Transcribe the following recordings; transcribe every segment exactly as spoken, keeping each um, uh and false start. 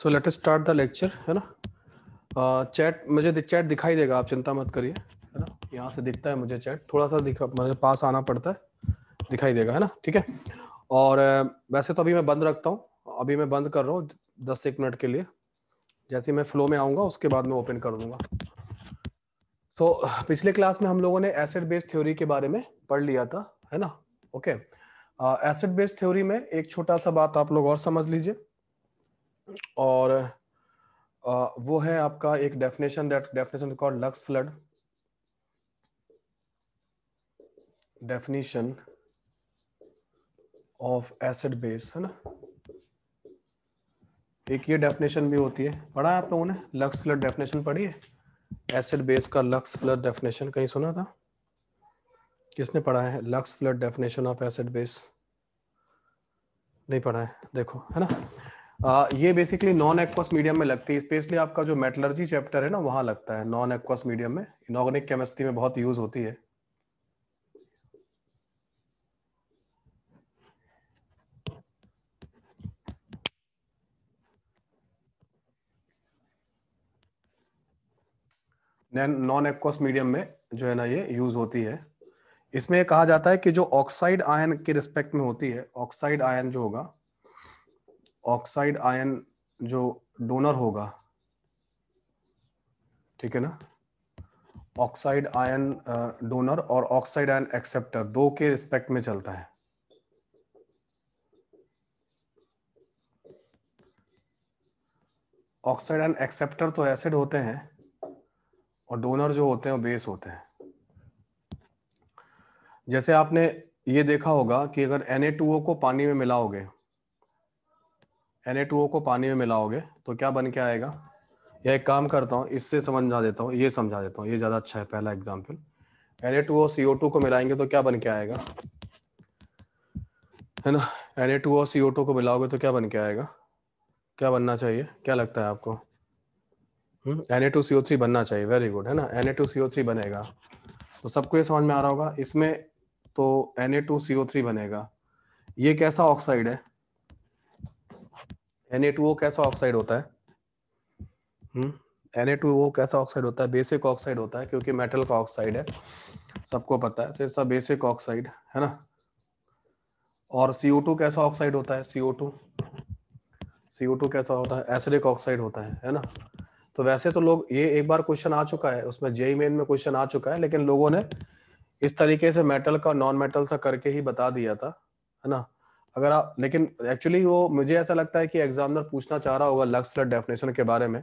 So let us start the lecture, है ना। Chat मुझे चैट दिखाई देगा, आप चिंता मत करिए, है ना। यहाँ से दिखता है मुझे चैट, थोड़ा सा दिखा मुझे पास आना पड़ता है, दिखाई देगा, है ना। ठीक है। और वैसे तो अभी मैं बंद रखता हूँ, अभी मैं बंद कर रहा हूँ दस एक मिनट के लिए। जैसे मैं फ्लो में आऊँगा उसके बाद मैं ओपन कर दूंगा। सो so, पिछले क्लास में हम लोगों ने एसेट बेस्ड थ्योरी के बारे में पढ़ लिया था, है ना। ओके, एसेट बेस्ड थ्योरी में एक छोटा सा बात आप लोग और समझ लीजिए, और uh, वो है आपका एक definition, that definition is called Lux Flood definition of acid base, है ना। एक ये डेफिनेशन भी होती है, पढ़ा है आप लोगों ने लक्स फ्लड डेफिनेशन, पढ़ी है एसिड बेस का लक्स फ्लड डेफिनेशन, कहीं सुना था? किसने पढ़ा है Lux Flood definition of acid base? नहीं पढ़ा है, देखो, है ना। आ, ये बेसिकली नॉन एक्वस मीडियम में लगती है, स्पेशली आपका जो मेटलर्जी चैप्टर है ना वहां लगता है। नॉन एक्वस मीडियम में इनऑर्गेनिक केमिस्ट्री में बहुत यूज होती है। नॉन एक्वस मीडियम में जो है ना ये यूज होती है। इसमें कहा जाता है कि जो ऑक्साइड आयन के रिस्पेक्ट में होती है, ऑक्साइड आयन जो होगा, ऑक्साइड आयन जो डोनर होगा, ठीक है ना, ऑक्साइड आयन डोनर और ऑक्साइड आयन एक्सेप्टर दो के रिस्पेक्ट में चलता है। ऑक्साइड आयन एक्सेप्टर तो एसिड होते हैं और डोनर जो होते हैं वो बेस होते हैं। जैसे आपने ये देखा होगा कि अगर एन ए टू ओ को पानी में मिलाओगे, एन ए टू ओ को पानी में मिलाओगे तो क्या बन के आएगा। यह एक काम करता हूँ, इससे समझा देता हूँ, ये समझा देता हूँ, ये ज़्यादा अच्छा है पहला example. N A two O C O two को मिलाएंगे तो क्या बन के आएगा, है ना। N A two O C O two को मिलाओगे तो क्या बन के आएगा, क्या बनना चाहिए, क्या लगता है आपको? N A two C O three बनना चाहिए, वेरी गुड, है ना, N A two C O three बनेगा। तो सबको ये समझ में आ रहा होगा, इसमें तो N A two C O three बनेगा। ये कैसा ऑक्साइड है, एन ए टू ओ कैसा ऑक्साइड होता है, हम्म एन ए टू ओ कैसा ऑक्साइड होता है, बेसिक ऑक्साइड होता है, क्योंकि मेटल का ऑक्साइड है, सबको पता है। तो सब बेसिक ऑक्साइड है ना। और सी ओ टू कैसा ऑक्साइड होता है, सी O to C O to कैसा होता है, एसिडिक ऑक्साइड होता है, है ना। तो वैसे तो लोग, ये एक बार क्वेश्चन आ चुका है, उसमें जेई मेन में क्वेश्चन आ चुका है, लेकिन लोगों ने इस तरीके से मेटल का नॉन मेटल सा करके ही बता दिया था, है ना। अगर आप, लेकिन एक्चुअली वो मुझे ऐसा लगता है कि एग्जामिनर पूछना चाह रहा होगा लक्स फ्लड डेफिनेशन के बारे में,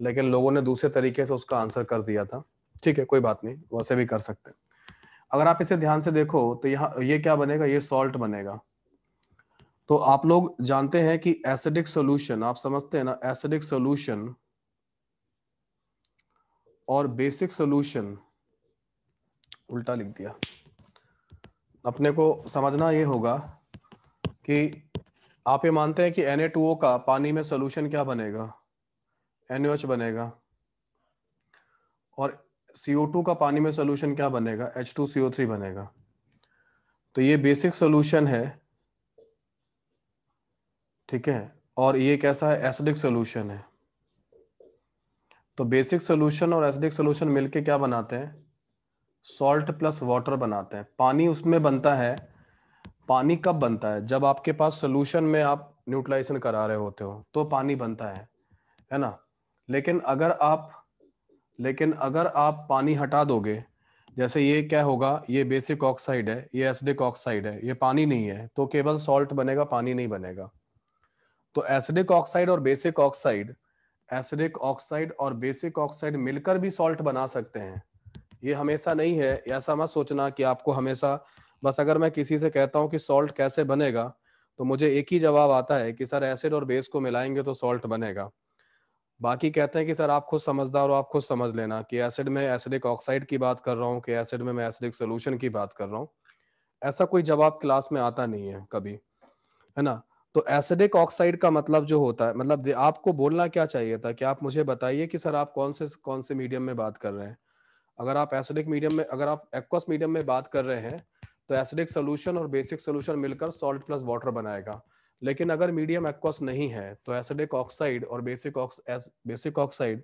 लेकिन लोगों ने दूसरे तरीके से उसका आंसर कर दिया था। ठीक है, कोई बात नहीं, वैसे भी कर सकते हैं। अगर आप इसे ध्यान से देखो तो यहाँ ये क्या बनेगा, ये सॉल्ट बनेगा। तो आप लोग जानते हैं कि एसिडिक सोल्यूशन, आप समझते हैं ना, एसिडिक सोल्यूशन और बेसिक सॉल्यूशन, उल्टा लिख दिया, अपने को समझना ये होगा कि आप ये मानते हैं कि एन ए टू ओ का पानी में सॉल्यूशन क्या बनेगा, एन ओ एच बनेगा, और सी ओ टू का पानी में सॉल्यूशन क्या बनेगा, H two C O three बनेगा। तो ये बेसिक सॉल्यूशन है, ठीक है, और ये कैसा है, एसिडिक सॉल्यूशन है। तो बेसिक सॉल्यूशन और एसिडिक सॉल्यूशन मिलके क्या बनाते हैं, सॉल्ट प्लस वाटर बनाते हैं। पानी उसमें बनता है, पानी कब बनता है, जब आपके पास सॉल्यूशन में आप न्यूट्रलाइजेशन करा रहे होते हो तो पानी बनता है, है ना। लेकिन अगर आप लेकिन अगर आप पानी हटा दोगे, जैसे ये क्या होगा, ये बेसिक ऑक्साइड है, ये एसिडिक ऑक्साइड है, ये पानी नहीं है, तो केवल सॉल्ट बनेगा, पानी नहीं बनेगा। तो एसिडिक ऑक्साइड और बेसिक ऑक्साइड, एसिडिक ऑक्साइड और बेसिक ऑक्साइड मिलकर भी सॉल्ट बना सकते हैं। ये हमेशा नहीं है, ऐसा मत सोचना कि आपको हमेशा, बस अगर मैं किसी से कहता हूँ कि सॉल्ट कैसे बनेगा तो मुझे एक ही जवाब आता है कि सर एसिड और बेस को मिलाएंगे तो सॉल्ट बनेगा। बाकी कहते हैं कि सर आप खुद समझदार हो, आप खुद समझ लेना कि एसिड में एसिडिक ऑक्साइड की बात कर रहा हूँ कि एसिड में मैं एसिडिक सोल्यूशन की बात कर रहा हूँ। ऐसा कोई जवाब क्लास में आता नहीं है कभी, है ना। तो एसिडिक ऑक्साइड का मतलब जो होता है, मतलब आपको बोलना क्या चाहिए था कि आप मुझे बताइए कि सर आप कौन से कौन से मीडियम में बात कर रहे हैं। अगर आप एसिडिक मीडियम में, अगर आप एक्वस मीडियम में बात कर रहे हैं तो एसिडिक सोल्यूशन और बेसिक सोल्यूशन मिलकर सॉल्ट प्लस वाटर बनाएगा। लेकिन अगर मीडियम एक्वस नहीं है तो एसिडिक ऑक्साइड और बेसिक बेसिक ऑक्साइड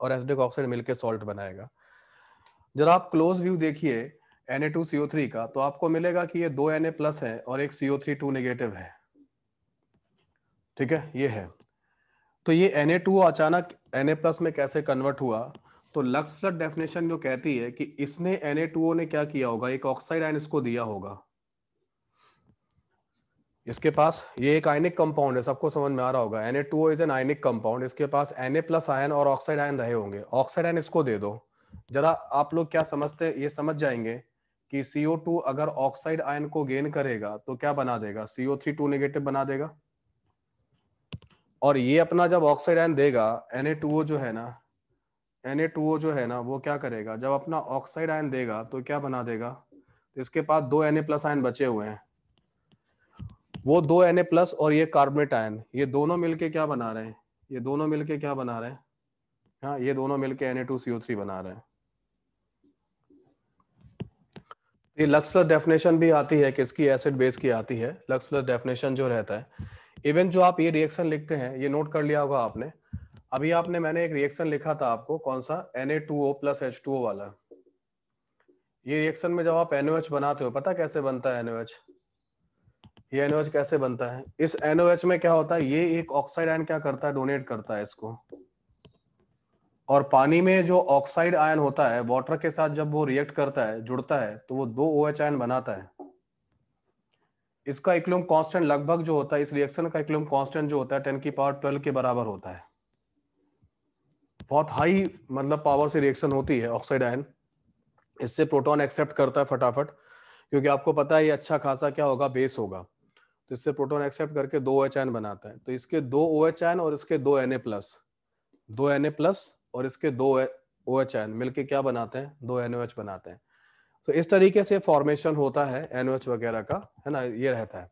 और एसिडिक ऑक्साइड मिलकर सॉल्ट बनाएगा। जब आप क्लोज व्यू देखिए N A two C O three का तो आपको मिलेगा कि ये दो एन ए प्लस है और एक C O three two negative है, ठीक है, ये है। तो ये एन ए टू अचानक एन ए प्लस में कैसे कन्वर्ट हुआ, तो लक्स फ्लड डेफिनेशन जो कहती है कि इसने एन ए टू ओ ने क्या किया होगा, एक ऑक्साइड आयन इसको दिया होगा। इसके पास ये एक आयनिक कंपाउंड है, सबको समझ में आ रहा होगा, N A two O is an ionic compound, इसके पास एन ए प्लस आयन और ऑक्साइड आयन रहे होंगे, ऑक्साइड आयन इसको दे दो। जरा आप लोग क्या समझते, ये समझ जाएंगे कि सी ओ टू अगर ऑक्साइड आयन को गेन करेगा तो क्या बना देगा, C O three two negative बना देगा। और ये अपना जब ऑक्साइड आयन देगा एन ए टू ओ जो है ना, एन ए टू ओ जो है ना वो क्या करेगा, जब अपना ऑक्साइड आयन देगा तो क्या बना देगा, इसके पास दो एन ए प्लस आयन बचे हुए हैं, वो दो एन ए प्लस और ये कार्बोनेट आयन, ये दोनों मिलके क्या बना रहे हैं, ये दोनों मिलके क्या बना रहे हैं, हाँ ये दोनों मिलके N A two C O three बना रहे हैं। ये लक्स प्लस डेफिनेशन भी आती है, किसकी, एसिड बेस की आती है लक्स प्लस डेफिनेशन जो रहता है। इवन जो आप ये रिएक्शन लिखते हैं, ये नोट कर लिया होगा आपने, अभी आपने मैंने एक रिएक्शन लिखा था आपको, कौन सा, N A two O plus H two O वाला। ये रिएक्शन में जब आप एन ओ एच बनाते हो, पता कैसे बनता है एन ओ एच, ये एन ओ एच कैसे बनता है, इस एन ओ एच में क्या होता है, ये एक ऑक्साइड आयन क्या करता है, डोनेट करता है इसको, और पानी में जो ऑक्साइड आयन होता है वाटर के साथ जब वो रिएक्ट करता है, जुड़ता है, तो वो दो ओ एच आयन बनाता है। इसका इक्विलिब्रियम कांस्टेंट लगभग जो होता है, इस रिएक्शन का इक्विलिब्रियम कांस्टेंट जो होता है टेन की पावर ट्वेल्व के बराबर होता है। बहुत हाई मतलब पावर से रिएक्शन होती है, ऑक्साइड आयन इससे प्रोटॉन एक्सेप्ट करता है फटाफट, क्योंकि आपको पता है ये अच्छा खासा क्या होगा, बेस होगा, तो इससे प्रोटॉन एक्सेप्ट करके दो ओ एच आयन बनाता है। तो इसके दो ओ एच आयन और इसके दो एन ए प्लस दो एन ए प्लस और इसके दो OH आयन मिलके क्या बनाते हैं, दो NOH बनाते हैं। तो इस तरीके से फॉर्मेशन होता है NOH वगैरह का, है ना, ये रहता है।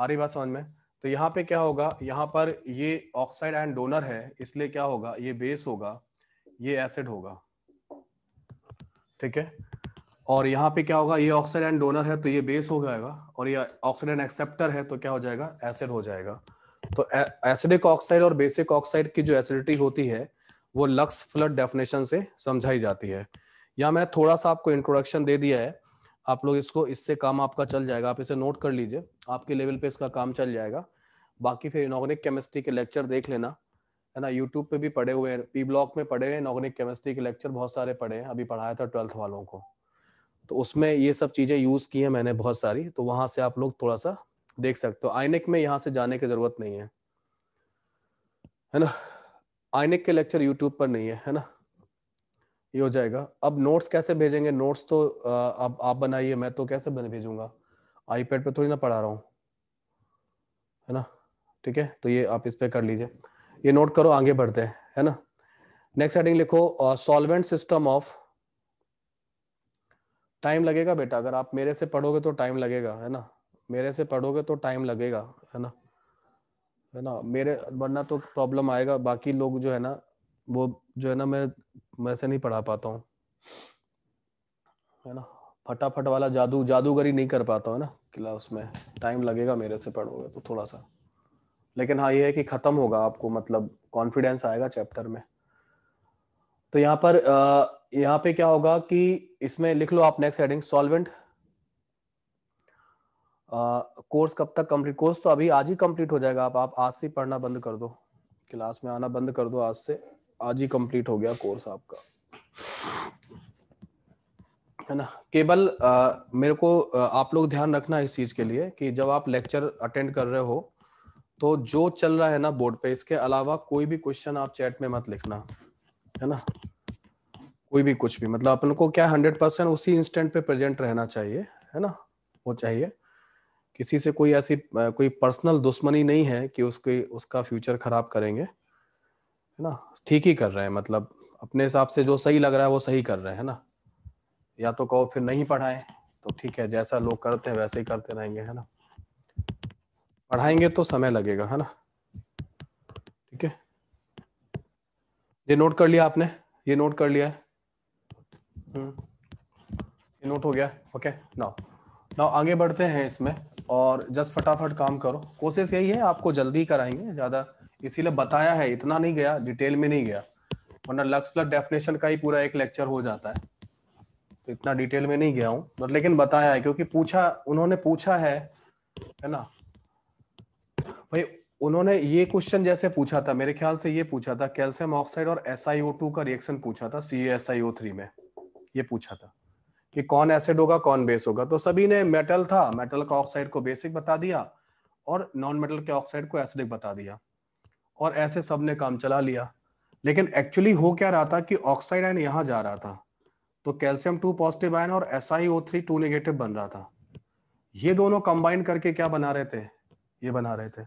आ रही बात समझ में? तो यहाँ पे क्या होगा, यहाँ पर ये ऑक्साइड आयन डोनर है, इसलिए क्या होगा, ये बेस होगा, ये एसिड होगा, ठीक है। और यहाँ पे क्या होगा, ये ऑक्साइड आयन डोनर है तो ये बेस हो जाएगा, और ये ऑक्साइड आयन एक्सेप्टर है तो क्या हो जाएगा, एसिड हो जाएगा। तो एसिडिक ऑक्साइड और बेसिक ऑक्साइड की जो एसिडिटी होती है वो लक्स फ्लड डेफिनेशन से समझाई जाती है। या मैंने थोड़ा सा आपको इंट्रोडक्शन दे दिया है, आप लोग इसको, इससे काम आपका चल जाएगा, आप इसे नोट कर लीजिए, आपके लेवल पे इसका काम चल जाएगा। बाकी फिर इनऑर्गेनिक केमिस्ट्री के लेक्चर देख लेना, है ना, यूट्यूब पे भी पढ़े हुए हैं, पी ब्लॉक में पढ़े हैं इनऑर्गेनिक केमिस्ट्री के लेक्चर, बहुत सारे पढ़े हैं, अभी पढ़ाया था ट्वेल्थ वालों को, तो उसमें ये सब चीज़ें यूज़ की हैं मैंने बहुत सारी, तो वहाँ से आप लोग थोड़ा सा देख सकते हो। आयनिक में यहाँ से जाने की ज़रूरत नहीं है, है ना, आयनिक के लेक्चर यूट्यूब पर नहीं है, है ना, ये हो जाएगा। अब नोट्स कैसे भेजेंगे, नोट्स तो अब आप बनाइए, मैं तो कैसे भेजूंगा, आईपैड पे थोड़ी ना पढ़ा रहा हूँ, है ना, ठीक है। तो ये आप इस पे कर लीजिए, ये नोट करो, आगे बढ़ते हैं, है ना। नेक्स्ट हेडिंग लिखो, सॉल्वेंट सिस्टम ऑफ, टाइम लगेगा बेटा, अगर आप मेरे से पढ़ोगे तो टाइम लगेगा, है ना, मेरे से पढ़ोगे तो टाइम लगेगा, है ना, है ना, मेरे वरना तो प्रॉब्लम आएगा, बाकी लोग जो है ना वो जो है ना, मैं मैं से नहीं पढ़ा पाता हूँ, है ना, फटाफट वाला जादू जादूगरी नहीं कर पाता हूँ, है ना, क्लास में टाइम लगेगा मेरे से पढ़ोगे तो थोड़ा सा। लेकिन हाँ ये है कि खत्म होगा आपको, मतलब कॉन्फिडेंस आएगा चैप्टर में। तो यहाँ पर आ, यहाँ पे क्या होगा कि इसमें लिख लो आप next heading, solvent course uh, कब तक कंप्लीट, कोर्स तो अभी आज ही कंप्लीट हो जाएगा, आप आप आज से पढ़ना बंद कर दो, क्लास में आना बंद कर दो, आज से, आज ही कंप्लीट हो गया कोर्स आपका, है ना। केवल uh, मेरे को uh, आप लोग ध्यान रखना इस चीज के लिए कि जब आप लेक्चर अटेंड कर रहे हो तो जो चल रहा है ना बोर्ड पे, इसके अलावा कोई भी क्वेश्चन आप चैट में मत लिखना, है ना, कोई भी कुछ भी, मतलब अपन को क्या हंड्रेड परसेंट उसी इंस्टेंट पे प्रेजेंट रहना चाहिए, है ना, वो चाहिए। किसी से कोई ऐसी कोई पर्सनल दुश्मनी नहीं है कि उसके उसका फ्यूचर खराब करेंगे, है ना, ठीक ही कर रहे हैं, मतलब अपने हिसाब से जो सही लग रहा है वो सही कर रहे हैं, है ना। या तो कहो फिर नहीं पढ़ाएं तो ठीक है, जैसा लोग करते हैं वैसे ही करते रहेंगे, है ना, पढ़ाएंगे तो समय लगेगा, है ना, ठीक है। ये नोट कर लिया आपने, ये नोट कर लिया है, ये नोट हो गया, ओके। नाउ नाउ आगे बढ़ते हैं इसमें। और जस्ट फटाफट काम करो, कोशिश यही है आपको जल्दी कराएंगे ज्यादा, इसीलिए बताया है, इतना नहीं गया डिटेल में नहीं गया, वरना लक्स फ्लड डेफिनेशन का ही पूरा एक लेक्चर हो जाता है, तो इतना डिटेल में नहीं गया हूँ, बट लेकिन बताया है क्योंकि पूछा उन्होंने पूछा है है ना भाई। उन्होंने ये क्वेश्चन जैसे पूछा था, मेरे ख्याल से ये पूछा था कैल्शियम ऑक्साइड और एस आई ओ टू का रिएक्शन पूछा था सी A S I O three में, ये पूछा था कि कौन एसिड होगा कौन बेस होगा, तो सभी ने मेटल था, मेटल का ऑक्साइड को बेसिक बता दिया और नॉन मेटल के ऑक्साइड को एसिडिक बता दिया, और ऐसे सब ने काम चला लिया। लेकिन एक्चुअली हो क्या रहा था कि ऑक्साइड आयन यहाँ जा रहा था, तो कैल्शियम टू पॉजिटिव आयन और S I O three two negative बन रहा था, ये दोनों कंबाइन करके क्या बना रहे थे, ये बना रहे थे।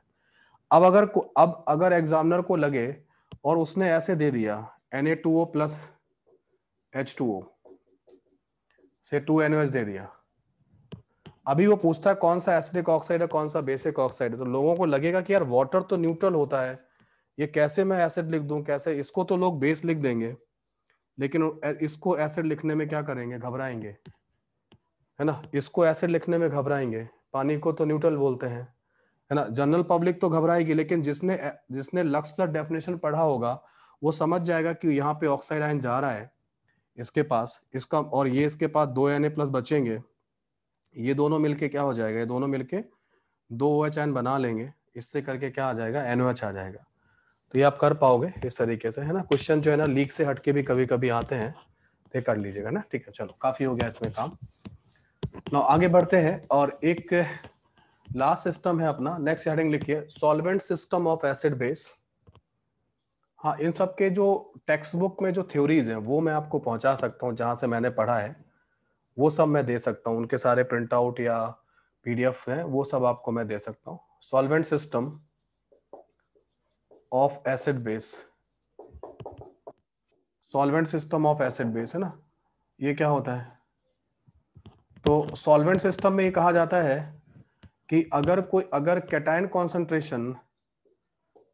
अब अगर अब अगर एग्जामिनर को लगे और उसने ऐसे दे दिया N A two O plus H two O से टू एन ओ एच दे दिया, अभी वो पूछता है कौन सा एसिडिक ऑक्साइड है कौन सा बेसिक ऑक्साइड है, तो लोगों को लगेगा कि यार वाटर तो न्यूट्रल होता है, ये कैसे मैं एसिड लिख दूं, कैसे इसको, तो लोग बेस लिख देंगे लेकिन इसको एसिड लिखने में क्या करेंगे, घबराएंगे, है ना, इसको एसिड लिखने में घबराएंगे, पानी को तो न्यूट्रल बोलते हैं, है ना, जनरल पब्लिक तो घबराएगी, लेकिन जिसने जिसने लक्स फ्लड डेफिनेशन पढ़ा होगा वो समझ जाएगा कि यहाँ पे ऑक्साइड आयन जा रहा है इसके पास, इसका और ये इसके पास दो एन ए प्लस बचेंगे, ये दोनों मिलके क्या हो जाएगा, ये दोनों मिलके दो ओ एच आयन बना लेंगे, इससे करके क्या आ जाएगा, एन ओ एच आ जाएगा। तो ये आप कर पाओगे इस तरीके से, है ना। क्वेश्चन जो है ना लीक से हटके भी कभी कभी आते हैं, तो कर लीजिएगा ना, ठीक है। चलो काफी हो गया इसमें काम, ना आगे बढ़ते हैं। और एक लास्ट सिस्टम है अपना, नेक्स्ट हेडिंग लिखिए solvent system of acid base. हाँ, इन सब के जो टेक्स्ट बुक में जो थ्योरीज हैं वो मैं आपको पहुंचा सकता हूँ, जहाँ से मैंने पढ़ा है वो सब मैं दे सकता हूँ, उनके सारे प्रिंट आउट या पीडीएफ हैं वो सब आपको मैं दे सकता हूँ। Solvent system of acid base, solvent system of acid base, है ना। ये क्या होता है, तो सॉल्वेंट सिस्टम में ये कहा जाता है कि अगर कोई अगर कैटायन कॉन्सेंट्रेशन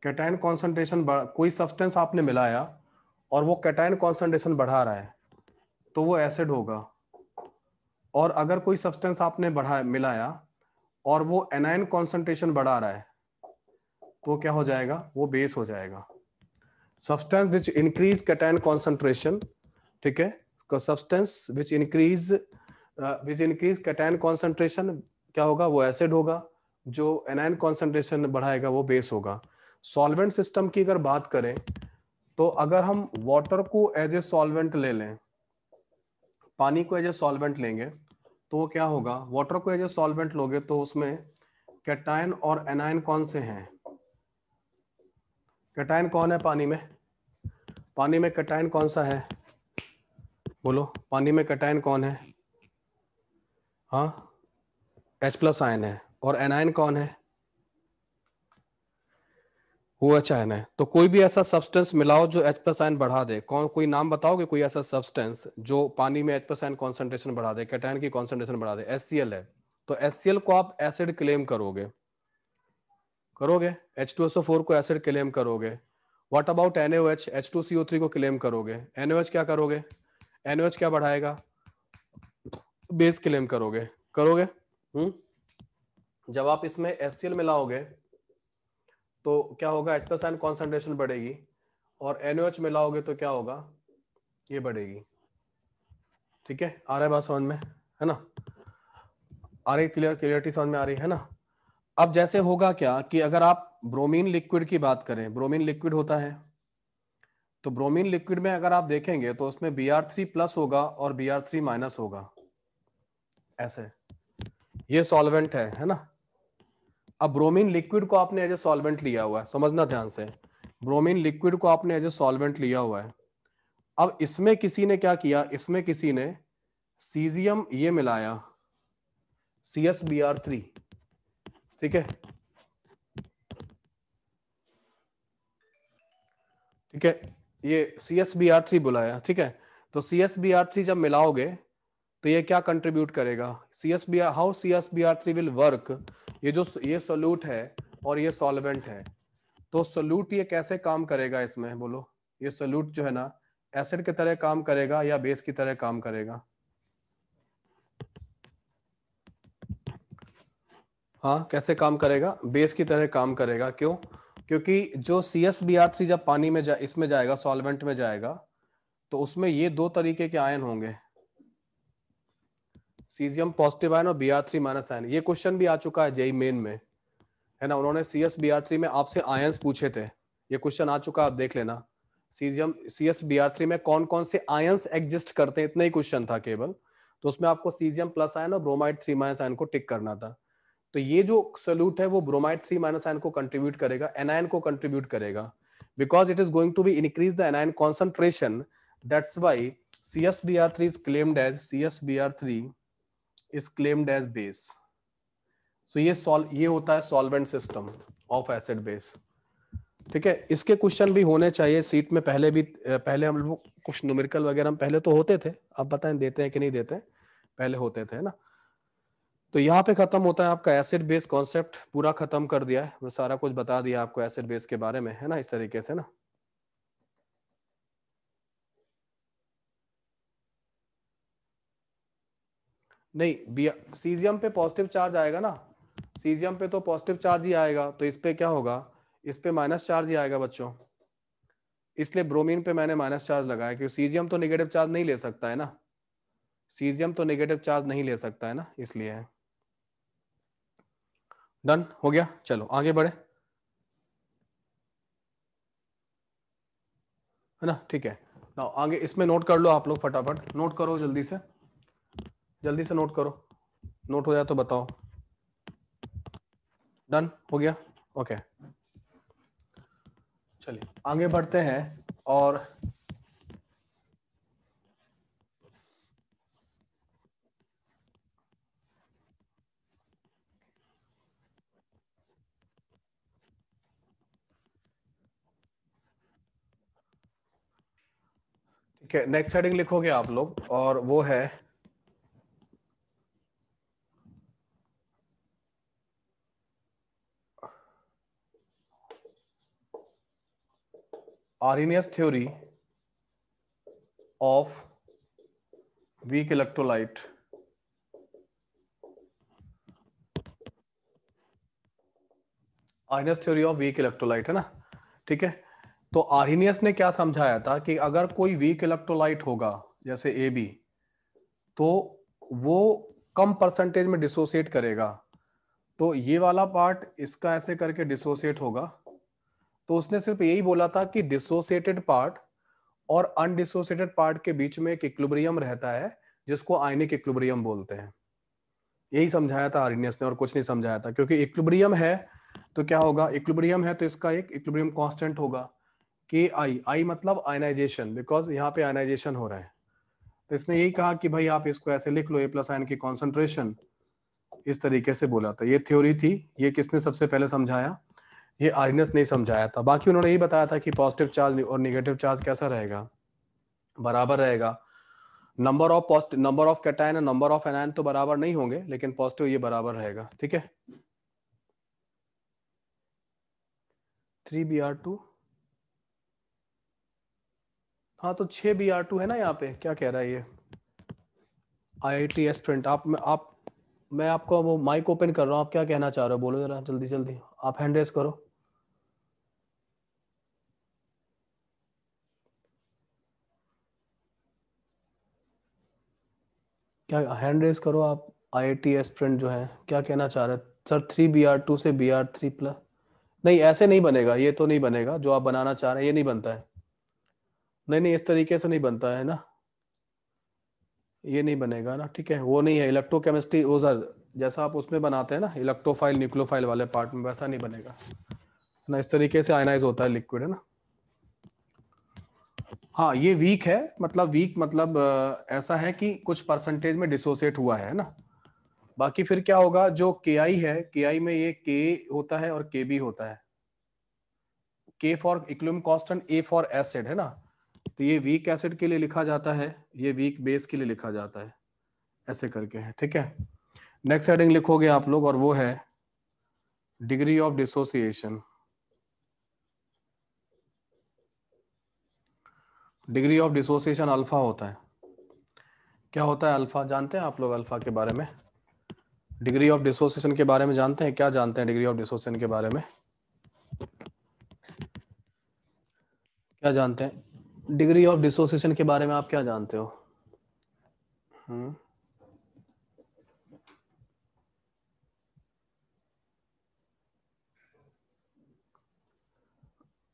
कैटायन कॉन्सेंट्रेशन कोई सब्सटेंस आपने मिलाया और वो कैटायन कॉन्सेंट्रेशन बढ़ा रहा है तो वो एसिड होगा, और अगर कोई सब्सटेंस आपने बढ़ा मिलाया और वो एनायन कॉन्सेंट्रेशन बढ़ा रहा है तो क्या हो जाएगा, वो बेस हो जाएगा। Substance which increase cation concentration, ठीक है, substance which increase which increase cation concentration क्या होगा, वो एसिड होगा। जो एनायन कॉन्सेंट्रेशन बढ़ाएगा वो बेस होगा। सॉल्वेंट सिस्टम की अगर बात करें तो अगर हम वाटर को एज ए सॉल्वेंट ले लें, पानी को एज ए सॉल्वेंट लेंगे तो क्या होगा, वाटर को एज ए सॉल्वेंट लोगे तो उसमें कैटायन और एनायन कौन से हैं, कैटायन कौन है पानी में, पानी में कैटायन कौन सा है, बोलो पानी में कैटायन कौन है, हाँ H प्लस आयन है, और एनायन कौन है, वो OH आयन है। तो कोई भी ऐसा सब्सटेंस मिलाओ जो H प्लस आयन बढ़ा दे, कौन कोई नाम बताओगे, कोई ऐसा सब्सटेंस जो पानी में H प्लस आयन कॉन्सेंट्रेशन बढ़ा दे, कैटायन की कॉन्सेंट्रेशन बढ़ा दे, HCl है, तो HCl को आप एसिड क्लेम करोगे करोगे H two S O four को एसिड क्लेम करोगे। What about N O H, H two C O three को क्लेम करोगे। एन ओ एच क्या करोगे, एन ओ एच क्या बढ़ाएगा, बेस क्लेम करोगे करोगे हम्म जब आप इसमें HCl मिलाओगे तो क्या होगा, H प्लस आयन कॉन्सेंट्रेशन बढ़ेगी, और एन ओ एच मिलाओगे तो क्या होगा, ये बढ़ेगी। ठीक है, आ रहा है बात समझ में, है ना, आ रही क्लियर क्लियरिटी समझ में आ रही है ना। अब जैसे होगा क्या कि अगर आप ब्रोमीन लिक्विड की बात करें, ब्रोमीन लिक्विड होता है, तो ब्रोमीन लिक्विड में अगर आप देखेंगे तो उसमें बी आर थ्री प्लस होगा और बी आर थ्री माइनस होगा, ऐसे। ये सॉल्वेंट है, है ना। अब ब्रोमीन लिक्विड को आपने एज ए सॉल्वेंट लिया हुआ है, समझना ध्यान से, ब्रोमीन लिक्विड को आपने एज ए सॉल्वेंट लिया हुआ है। अब इसमें किसी ने क्या किया, इसमें किसी ने सीजियम ये मिलाया C S B R three, ठीक है ठीक है ये C S B R three बुलाया, ठीक है। तो C S B R three जब मिलाओगे तो ये क्या कंट्रीब्यूट करेगा, C S B R, how C S B R three will work, ये जो ये सोल्यूट है और ये सॉल्वेंट है, तो सोल्यूट ये कैसे काम करेगा इसमें, बोलो ये सोल्यूट जो है ना एसिड की तरह काम करेगा या बेस की तरह काम करेगा, हाँ कैसे काम करेगा, बेस की तरह काम करेगा। क्यों? क्योंकि जो C S B R three जब पानी में जा, इसमें जाएगा सॉल्वेंट में जाएगा तो उसमें ये दो तरीके के आयन होंगे, सीजियम पॉजिटिव आयन और B R three minus ion. ये क्वेश्चन भी आ चुका है जेई मेन में, है ना। उन्होंने C S B R three में आपसे आयन्स पूछे थे, ये क्वेश्चन आ चुका है, आप देख लेना। Caesium C S B R three में कौन कौन से आयन्स एग्जिस्ट करते हैं, इतना ही क्वेश्चन था केवल। तो उसमें आपको सीजियम प्लस आयन और ब्रोमाइड थ्री माइनस आयन को टिक करना था। तो ये जो सोल्यूट है वो ब्रोमाइड थ्री माइनस आयन को कंट्रीब्यूट करेगा, एनायन को कंट्रीब्यूट करेगा, because it is going to be increase the anion concentration. That's why C S B R three is claimed as C S B R three is claimed as base. So ये solve ये होता है solvent system of acid base. ठीक है, इसके question भी होने चाहिए सीट में। पहले भी पहले हम लोग कुछ न्यूमेरिकल वगैरह पहले तो होते थे, अब बताएं देते हैं कि नहीं देते हैं, पहले होते थे ना। तो यहाँ पे खत्म होता है आपका एसिड बेस कॉन्सेप्ट, पूरा खत्म कर दिया है, मैं सारा कुछ बता दिया आपको एसिड बेस के बारे में, है ना, इस तरीके से ना। नहीं, सीजियम पे पॉजिटिव चार्ज आएगा ना, सीजियम पे तो पॉजिटिव चार्ज ही आएगा, तो इस पे क्या होगा, इस पे माइनस चार्ज ही आएगा बच्चों। इसलिए ब्रोमीन पे मैंने माइनस चार्ज लगाया, क्योंकि सीजियम तो नेगेटिव चार्ज नहीं ले सकता है ना, सीजियम तो नेगेटिव चार्ज नहीं ले सकता है ना, इसलिए है। डन हो गया, चलो आगे बढ़े, है ना। ठीक है ना, आगे इसमें नोट कर लो आप लोग, फटाफट नोट करो, जल्दी से जल्दी से नोट करो, नोट हो जाए तो बताओ। डन हो गया, ओके चलिए आगे बढ़ते हैं। और नेक्स्ट हेडिंग लिखोगे आप लोग, और वो है Arrhenius theory of weak electrolyte. Arrhenius theory of weak electrolyte, है ना। ठीक है, तो आर्जेनियस ने क्या समझाया था कि अगर कोई वीक इलेक्ट्रोलाइट होगा जैसे ए बी, तो वो कम परसेंटेज में डिसोसिएट करेगा, तो ये वाला पार्ट इसका ऐसे करके डिसोसिएट होगा। तो उसने सिर्फ यही बोला था कि डिसोसिएटेड पार्ट और अनडिसोसिएटेड पार्ट के बीच में एक इक्विलिब्रियम रहता है जिसको आयनिक इक्विलिब्रियम बोलते हैं। यही समझाया था आर्जेनियस ने, और कुछ नहीं समझाया था। क्योंकि इक्विलिब्रियम है तो क्या होगा, इक्विलिब्रियम है तो इसका एक इक्विलिब्रियम कांस्टेंट होगा के आई, आई मतलब आयनाइजेशन, बिकॉज यहाँ पे आयनाइजेशन हो रहा है। तो इसने यही कहा कि भाई आप इसको ऐसे लिख लो, ए प्लस आयन की कॉन्सेंट्रेशन, इस तरीके से बोला था। ये थ्योरी थी, ये किसने सबसे पहले समझाया, ये आर्जेनियस ने समझाया था। बाकी उन्होंने यही बताया था कि पॉजिटिव चार्ज और निगेटिव चार्ज कैसा रहेगा, बराबर रहेगा। Number of positive number of cation और नंबर ऑफ एनायन तो बराबर नहीं होंगे, लेकिन पॉजिटिव ये बराबर रहेगा। ठीक है, थ्री बी आर टू, हाँ तो छः बी आर टू है ना। यहाँ पे क्या कह रहा है ये I I T sprint, आप मैं आप मैं आपको वो माइक ओपन कर रहा हूँ, आप क्या कहना चाह रहे हो बोलो जरा, जल्दी जल्दी आप हैंड रेस करो। क्या हैंड रेस करो आप, I I T sprint जो है क्या कहना चाह रहे sir, three B R two से बी आर थ्री प्लस, नहीं ऐसे नहीं बनेगा, ये तो नहीं बनेगा जो आप बनाना चाह रहे हैं, ये नहीं बनता है, नहीं नहीं इस तरीके से नहीं बनता है ना, ये नहीं बनेगा ना। ठीक है, वो नहीं है इलेक्ट्रोकेमिस्ट्री, वो सर जैसा आप उसमें बनाते हैं ना इलेक्ट्रोफाइल न्यूक्लियोफाइल वाले पार्ट में, वैसा नहीं बनेगा ना। इस तरीके से आयनाइज होता है लिक्विड, है ना। हाँ ये वीक है, मतलब वीक मतलब ऐसा है कि कुछ परसेंटेज में डिसोसिएट हुआ है ना। बाकी फिर क्या होगा, जो के आई है, के आई में ये के होता है और के बी होता है, K for equilibrium constant, A for acid, है ना। तो ये वीक एसिड के लिए लिखा जाता है, ये वीक बेस के लिए लिखा जाता है, ऐसे करके है। ठीक है, नेक्स्ट हेडिंग लिखोगे आप लोग, और वो है degree of dissociation. Degree of dissociation alpha होता है। क्या होता है अल्फा, जानते हैं आप लोग अल्फा के बारे में? डिग्री ऑफ डिसोसिएशन के बारे में जानते हैं, क्या जानते हैं डिग्री ऑफ डिसोसिएशन के बारे में, क्या जानते हैं डिग्री ऑफ डिसोसिएशन के बारे में, आप क्या जानते हो? Hmm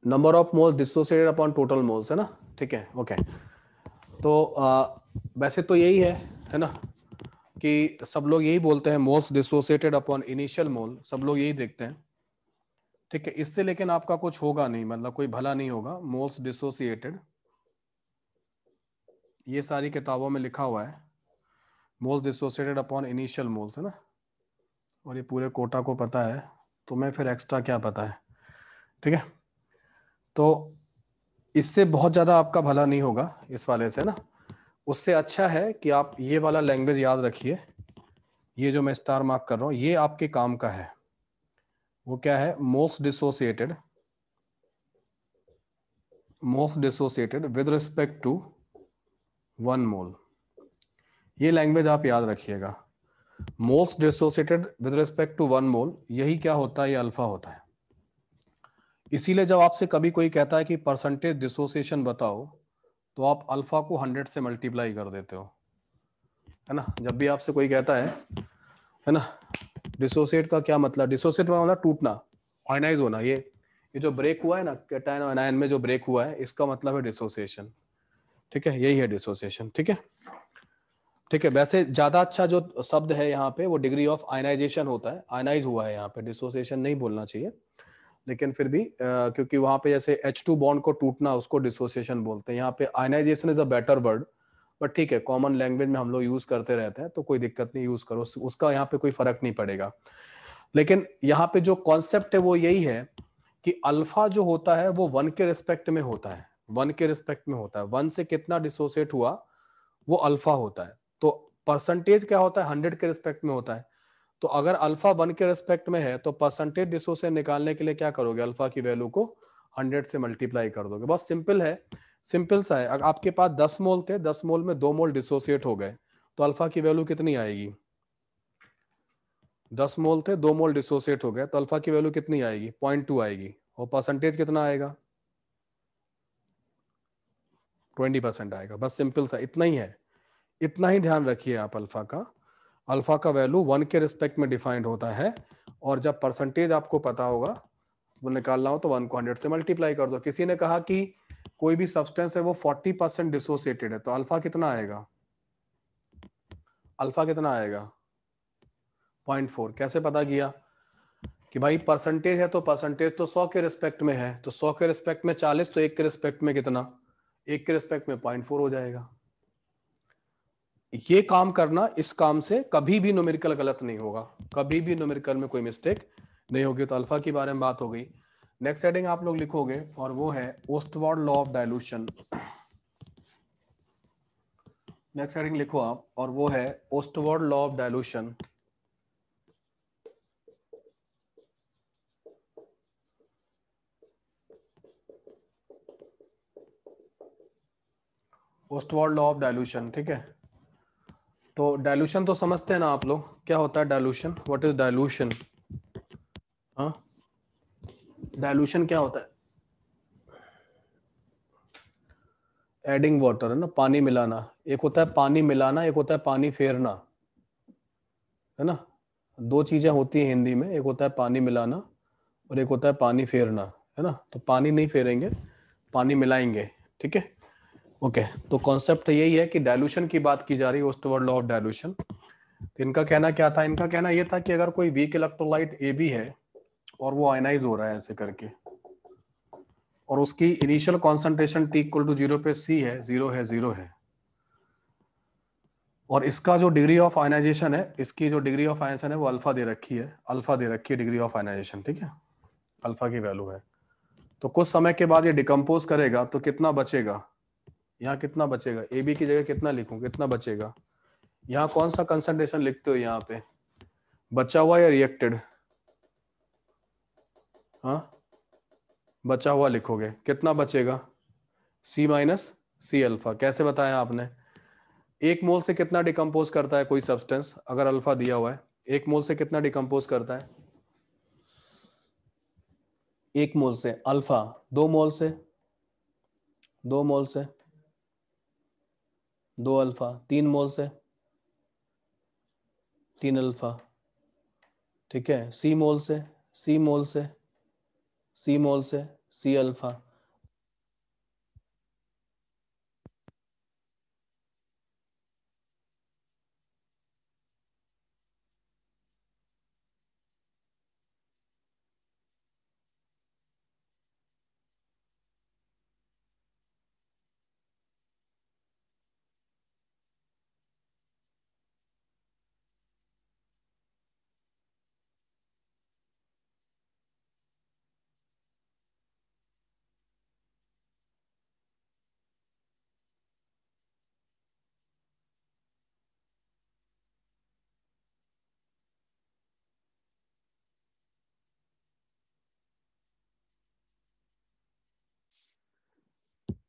number of moles dissociated upon total moles, है ना, ठीक है, ओके। तो आ, वैसे तो यही है है ना कि सब लोग यही बोलते हैं moles dissociated upon initial mole, सब लोग यही देखते हैं, ठीक है। इससे लेकिन आपका कुछ होगा नहीं, मतलब कोई भला नहीं होगा। मोल्स डिसोसिएटेड ये सारी किताबों में लिखा हुआ है, moles dissociated upon initial moles, है ना, और ये पूरे कोटा को पता है, तुम्हें फिर एक्स्ट्रा क्या पता है, ठीक है। तो इससे बहुत ज़्यादा आपका भला नहीं होगा इस वाले से, ना। उससे अच्छा है कि आप ये वाला लैंग्वेज याद रखिए, ये जो मैं स्टार मार्क कर रहा हूँ ये आपके काम का है। वो क्या है? Most dissociated, most dissociated with respect to one mole, ये लैंग्वेज आप याद रखिएगा। Most dissociated with respect to one mole, यही क्या होता है? ये अल्फा होता है। इसीलिए जब आपसे कभी कोई कहता है कि परसेंटेज डिसोसिएशन बताओ, तो आप अल्फा को हंड्रेड से मल्टीप्लाई कर देते हो, है ना। जब भी आपसे कोई कहता है, है ना, डिसोसिएट का क्या मतलब? डिसोसिएट का मतलब टूटना, आयनाइज होना। ये ये जो ब्रेक हुआ है ना कैटायन और एनायन में, जो ब्रेक हुआ है, इसका मतलब है डिसोसिएशन, ठीक है, यही है डिसोसिएशन, ठीक है, ठीक है। वैसे ज्यादा अच्छा जो शब्द है यहाँ पे वो डिग्री ऑफ आयनाइजेशन होता है, आयनाइज हुआ है यहाँ पे, डिसोसिएशन नहीं बोलना चाहिए, लेकिन फिर भी आ, क्योंकि वहां पे जैसे एच टू बॉन्ड को टूटना उसको डिसोसिएशन बोलते हैं, यहाँ पे ionization is a better word, but ठीक है कॉमन लैंग्वेज में हम लोग यूज करते रहते हैं, तो कोई दिक्कत नहीं, यूज करो, उसका यहाँ पे कोई फर्क नहीं पड़ेगा। लेकिन यहाँ पे जो कॉन्सेप्ट है वो यही है कि अल्फा जो होता है वो वन के रिस्पेक्ट में होता है, वन के रिस्पेक्ट में होता है, वन से कितना डिसोसिएट हुआ वो अल्फा होता है। तो परसेंटेज क्या होता है? हंड्रेड के रिस्पेक्ट में होता है। तो अगर अल्फा वन के रेस्पेक्ट में है तो परसेंटेज डिसोसिएशन निकालने के लिए क्या करोगे? अल्फा की वैल्यू को हंड्रेड से मल्टीप्लाई कर दोगे। बहुत सिंपल है, सिंपल सा है। अगर आपके पास दस मोल थे, दस मोल में दो मोल डिसोसिएट हो गए, तो अल्फा की वैल्यू कितनी आएगी? दस मोल थे, दो मोल डिसोसिएट हो गए, तो अल्फा की वैल्यू कितनी आएगी? पॉइंट टू आएगी। और परसेंटेज कितना आएगा? ट्वेंटी परसेंट आएगा। बस सिंपल सा इतना ही है, इतना ही ध्यान रखिए आप। अल्फा का अल्फा का वैल्यू वन के रिस्पेक्ट में डिफाइंड होता है, और जब परसेंटेज आपको पता होगा वो निकालना हो तो वन को हंड्रेड से मल्टीप्लाई कर दो। किसी ने कहा कि कोई भी सब्सटेंस है वो फोर्टी परसेंट डिसोसिएटेड है, तो अल्फा कितना आएगा? अल्फा कितना आएगा? Point four. कैसे पता किया कि भाई परसेंटेज है तो परसेंटेज तो सौ के रिस्पेक्ट में है, तो सौ के रिस्पेक्ट में चालीस, तो एक के रिस्पेक्ट में कितना? एक के रिस्पेक्ट में पॉइंट फोर हो जाएगा। ये काम करना, इस काम से कभी भी न्यूमेरिकल गलत नहीं होगा, कभी भी न्यूमेरिकल में कोई मिस्टेक नहीं होगी। तो अल्फा के बारे में बात हो गई। नेक्स्ट हेडिंग आप लोग लिखोगे और वो है Ostwald law of dilution. Next heading लिखो आप और वो है Ostwald law of dilution. Ostwald law of dilution, ठीक है। तो डाइल्यूशन तो समझते हैं ना आप लोग, क्या होता है डाइल्यूशन? What is dilution? हाँ, डाइल्यूशन क्या होता है? एडिंग वाटर, है ना, पानी मिलाना। एक होता है पानी मिलाना, एक होता है पानी फेरना, है ना। दो चीजें होती है हिंदी में, एक होता है पानी मिलाना और एक होता है पानी फेरना, है ना। तो पानी नहीं फेरेंगे, पानी मिलाएंगे, ठीक है, ओके okay, तो कॉन्सेप्ट यही है कि डाइल्यूशन की बात की जा रही है, ओस्टवाल्ड लॉ ऑफ डाइल्यूशन। तो इनका कहना क्या था? इनका कहना यह था कि अगर कोई वीक इलेक्ट्रोलाइट ए बी है और वो आयनाइज हो रहा है ऐसे करके, और उसकी initial concentration t equal to zero पे सी है, जीरो है, जीरो है, और इसका जो डिग्री ऑफ आयनाइजेशन है, इसकी जो डिग्री ऑफ आयनाइजेशन है वो अल्फा दे रखी है, अल्फा दे रखी है डिग्री ऑफ आयनाइजेशन, ठीक है, अल्फा की वैल्यू है। तो कुछ समय के बाद ये डिकम्पोज करेगा, तो कितना बचेगा? यहाँ कितना बचेगा? ए बी की जगह कितना लिखूं? कितना बचेगा? यहाँ कौन सा कंसंट्रेशन लिखते हो? यहाँ पे बचा हुआ या रिएक्टेड? हाँ, बचा हुआ लिखोगे। कितना बचेगा? C minus c alpha. कैसे बताया आपने? एक मोल से कितना डिकम्पोज करता है कोई सब्सटेंस अगर अल्फा दिया हुआ है? एक मोल से कितना डिकम्पोज करता है? एक मोल से अल्फा, दो मोल से दो मोल से दो अल्फा, तीन मोल से तीन अल्फा, ठीक है। सी मोल से सी मोल से सी मोल से सी अल्फा,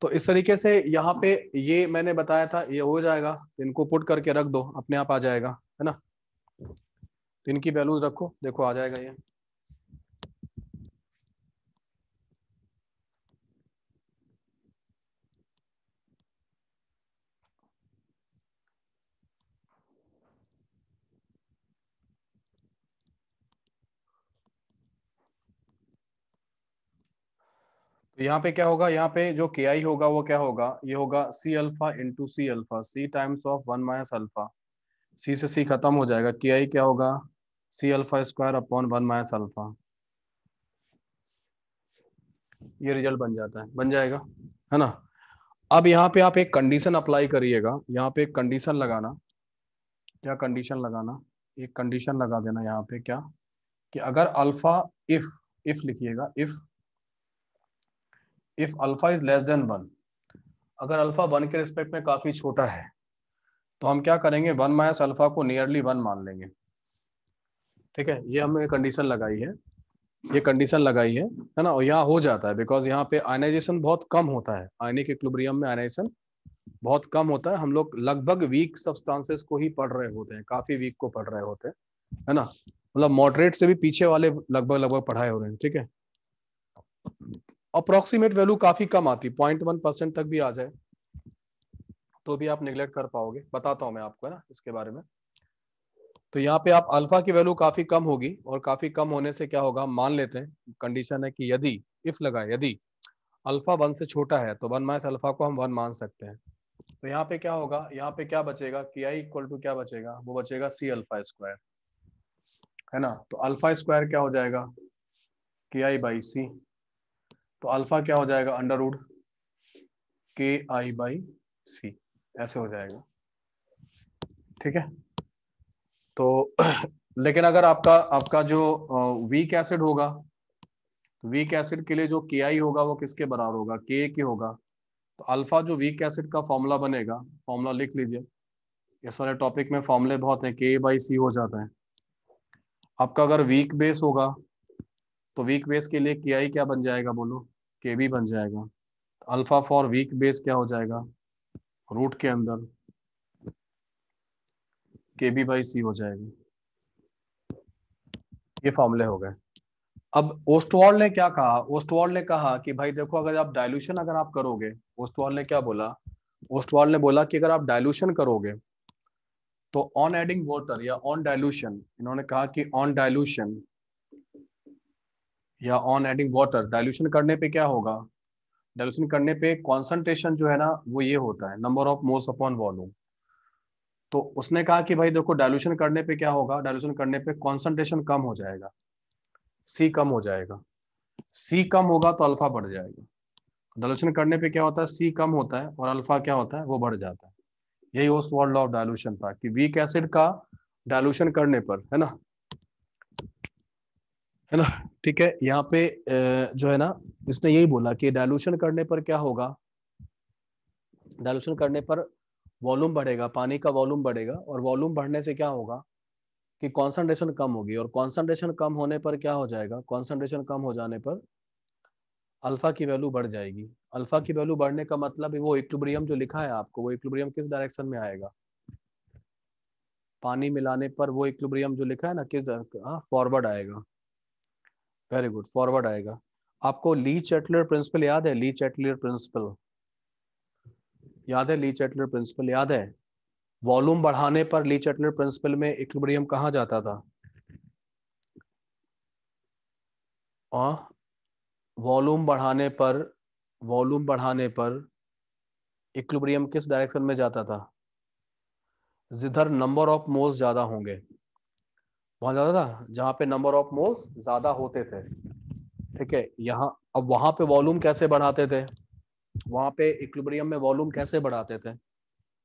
तो इस तरीके से यहाँ पे ये मैंने बताया था, ये हो जाएगा। इनको पुट करके रख दो, अपने आप आ जाएगा, है ना। तो इनकी वैल्यूज रखो, देखो आ जाएगा ये। तो यहाँ पे क्या होगा, यहाँ पे जो के आई होगा वो क्या होगा, ये होगा c alpha into c alpha, c times of one minus alpha. C से सी खत्म हो जाएगा, के आई क्या होगा, c alpha square upon one minus alpha. ये रिजल्ट बन जाता है, बन जाएगा, है ना। अब यहाँ पे आप एक कंडीशन अप्लाई करिएगा, यहाँ पे एक कंडीशन लगाना, क्या कंडीशन लगाना, एक कंडीशन लगा देना यहाँ पे, क्या कि अगर अल्फा, इफ इफ लिखिएगा, if if alpha is less than one, अगर अल्फा वन के रिस्पेक्ट में काफी छोटा है, तो हम क्या करेंगे, वन माइनस अल्फा को नियरली वन मान लेंगे, ठीक है। ये हमने कंडीशन लगाई है, ये कंडीशन लगाई है, है ना। और यहाँ हो जाता है, बिकॉज यहाँ पे आयनाइजेशन बहुत कम होता है, आयनिक इक्विलिब्रियम में आयनाइजेशन बहुत कम होता है। हम लोग लगभग वीक सब्सटेंसेस को ही पढ़ रहे होते हैं, काफी वीक को पढ़ रहे होते हैं, है ना। मतलब मॉडरेट से भी पीछे वाले लगभग लगभग पढ़ाए हो रहे हैं, ठीक है। अप्रोक्सीमेट वैल्यू काफी कम आती, पॉइंट वन परसेंट तक भी आ जाए तो भी आप निगलेक्ट कर पाओगे, बताता हूं मैं आपको, है ना, इसके बारे में। तो यहाँ पे आप अल्फा की वैल्यू काफी कम होगी, और काफी कम होने से क्या होगा, मान लेते हैं, कंडीशन है कि यदि, इफ लगाए, यदि अल्फा वन से छोटा है तो वन माइनस अल्फा को हम वन मान सकते हैं। तो यहाँ पे क्या होगा, यहाँ पे क्या बचेगा, के आई इक्वल टू क्या बचेगा, वो बचेगा सी अल्फा स्क्वायर, है ना। तो अल्फा स्क्वायर क्या हो जाएगा, के आई बाई सी। तो अल्फा क्या हो जाएगा, अंडर रूट के आई बाई सी, ऐसे हो जाएगा, ठीक है। तो लेकिन अगर आपका आपका जो वीक एसिड होगा, वीक एसिड के लिए जो के आई होगा वो किसके बराबर होगा, के के होगा। तो अल्फा जो वीक एसिड का फॉर्मूला बनेगा, फॉर्मूला लिख लीजिए, इस वाले टॉपिक में फॉर्मूले बहुत हैं, के बाई सी हो जाता है आपका। अगर वीक बेस होगा तो वीक बेस के लिए के आई क्या बन जाएगा, बोलो, के बी बन जाएगा। अल्फा फॉर वीक बेस क्या हो जाएगा, रूट के अंदर के बी बाई सी हो जाएगा। ये फॉर्मूले हो गए। अब ओस्टवाल्ड ने क्या कहा, ओस्टवाल्ड ने कहा कि भाई देखो, अगर आप डाइल्यूशन अगर आप करोगे, ओस्टवाल्ड ने क्या बोला, ओस्टवाल्ड ने बोला कि अगर आप डाइल्यूशन करोगे तो ऑन एडिंग वाटर या ऑन डाइल्यूशन, इन्होंने कहा कि ऑन डाइल्यूशन या ऑन एडिंग वाटर, डाइल्यूशन करने पे क्या होगा, डाइल्यूशन करने पे कॉन्सेंट्रेशन जो है ना वो ये होता है, number of moles upon volume. तो उसने कहा कि भाई देखो, डाइल्यूशन करने पे क्या होगा, डाइल्यूशन करने पे कॉन्सेंट्रेशन कम हो जाएगा, सी कम हो जाएगा। सी कम होगा तो अल्फा बढ़ जाएगा। डाइल्यूशन करने पे क्या होता है, सी कम होता है और अल्फा क्या होता है, वो बढ़ जाता है। यही ओस्टवाल्ड लॉ ऑफ डाइल्यूशन था कि वीक एसिड का डाइल्यूशन करने पर, है ना, है ना, ठीक है। यहाँ पे जो है ना, इसने यही बोला कि डाइल्यूशन करने पर क्या होगा, डाइल्यूशन करने पर वॉल्यूम बढ़ेगा, पानी का वॉल्यूम बढ़ेगा, और वॉल्यूम बढ़ने से क्या होगा कि कॉन्सेंट्रेशन कम होगी, और कॉन्सेंट्रेशन कम होने पर क्या हो जाएगा, कॉन्सेंट्रेशन कम हो जाने पर अल्फा की वैल्यू बढ़ जाएगी। अल्फा की वैल्यू बढ़ने का मतलब वो इक्विलिब्रियम जो लिखा है आपको, वो इक्विलिब्रियम किस डायरेक्शन में आएगा, पानी मिलाने पर वो इक्विलिब्रियम जो लिखा है ना, किस दर फॉरवर्ड आएगा। वेरी गुड, फॉरवर्ड आएगा। आपको ली चैटलर प्रिंसिपल याद है? ली चैटलर प्रिंसिपल याद है? ली चैटलर प्रिंसिपल याद है? वॉल्यूम बढ़ाने पर ली चैटलर प्रिंसिपल में इक्विलिब्रियम कहाँ जाता था? वॉल्यूम बढ़ाने पर वॉल्यूम बढ़ाने पर इक्विलिब्रियम किस डायरेक्शन में जाता था? जिधर नंबर ऑफ मोल्स ज्यादा होंगे वहां ज्यादा था, जहां पे नंबर ऑफ मोल्स ज्यादा होते थे। ठीक है, यहाँ अब वहां पे वॉल्यूम कैसे बढ़ाते थे? वहां पे इक्विलिब्रियम में वॉल्यूम कैसे बढ़ाते थे?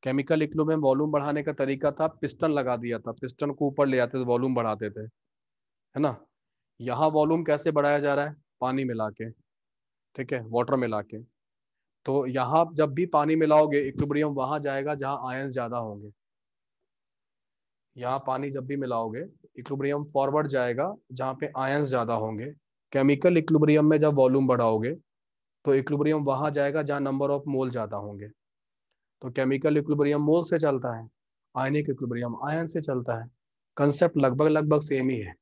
केमिकल इक्विलिब्रियम वॉल्यूम बढ़ाने का तरीका था, पिस्टन लगा दिया था, पिस्टन को ऊपर ले जाते थे, वॉल्यूम बढ़ाते थे, है ना। यहाँ वॉल्यूम कैसे बढ़ाया जा रहा है? पानी मिला के, ठीक है, वाटर मिला के। तो यहाँ जब भी पानी मिलाओगे इक्विलिब्रियम वहां जाएगा जहाँ आयंस ज्यादा होंगे। यहाँ पानी जब भी मिलाओगे इक्विलिब्रियम फॉरवर्ड जाएगा जहाँ पे आयंस ज्यादा होंगे। केमिकल इक्विलिब्रियम में जब वॉल्यूम बढ़ाओगे तो इक्विलिब्रियम वहां जाएगा जहाँ नंबर ऑफ मोल ज्यादा होंगे। तो केमिकल इक्विलिब्रियम मोल से चलता है, आयनिक इक्विलिब्रियम आयन से चलता है। कंसेप्ट लगभग लगभग सेम ही है,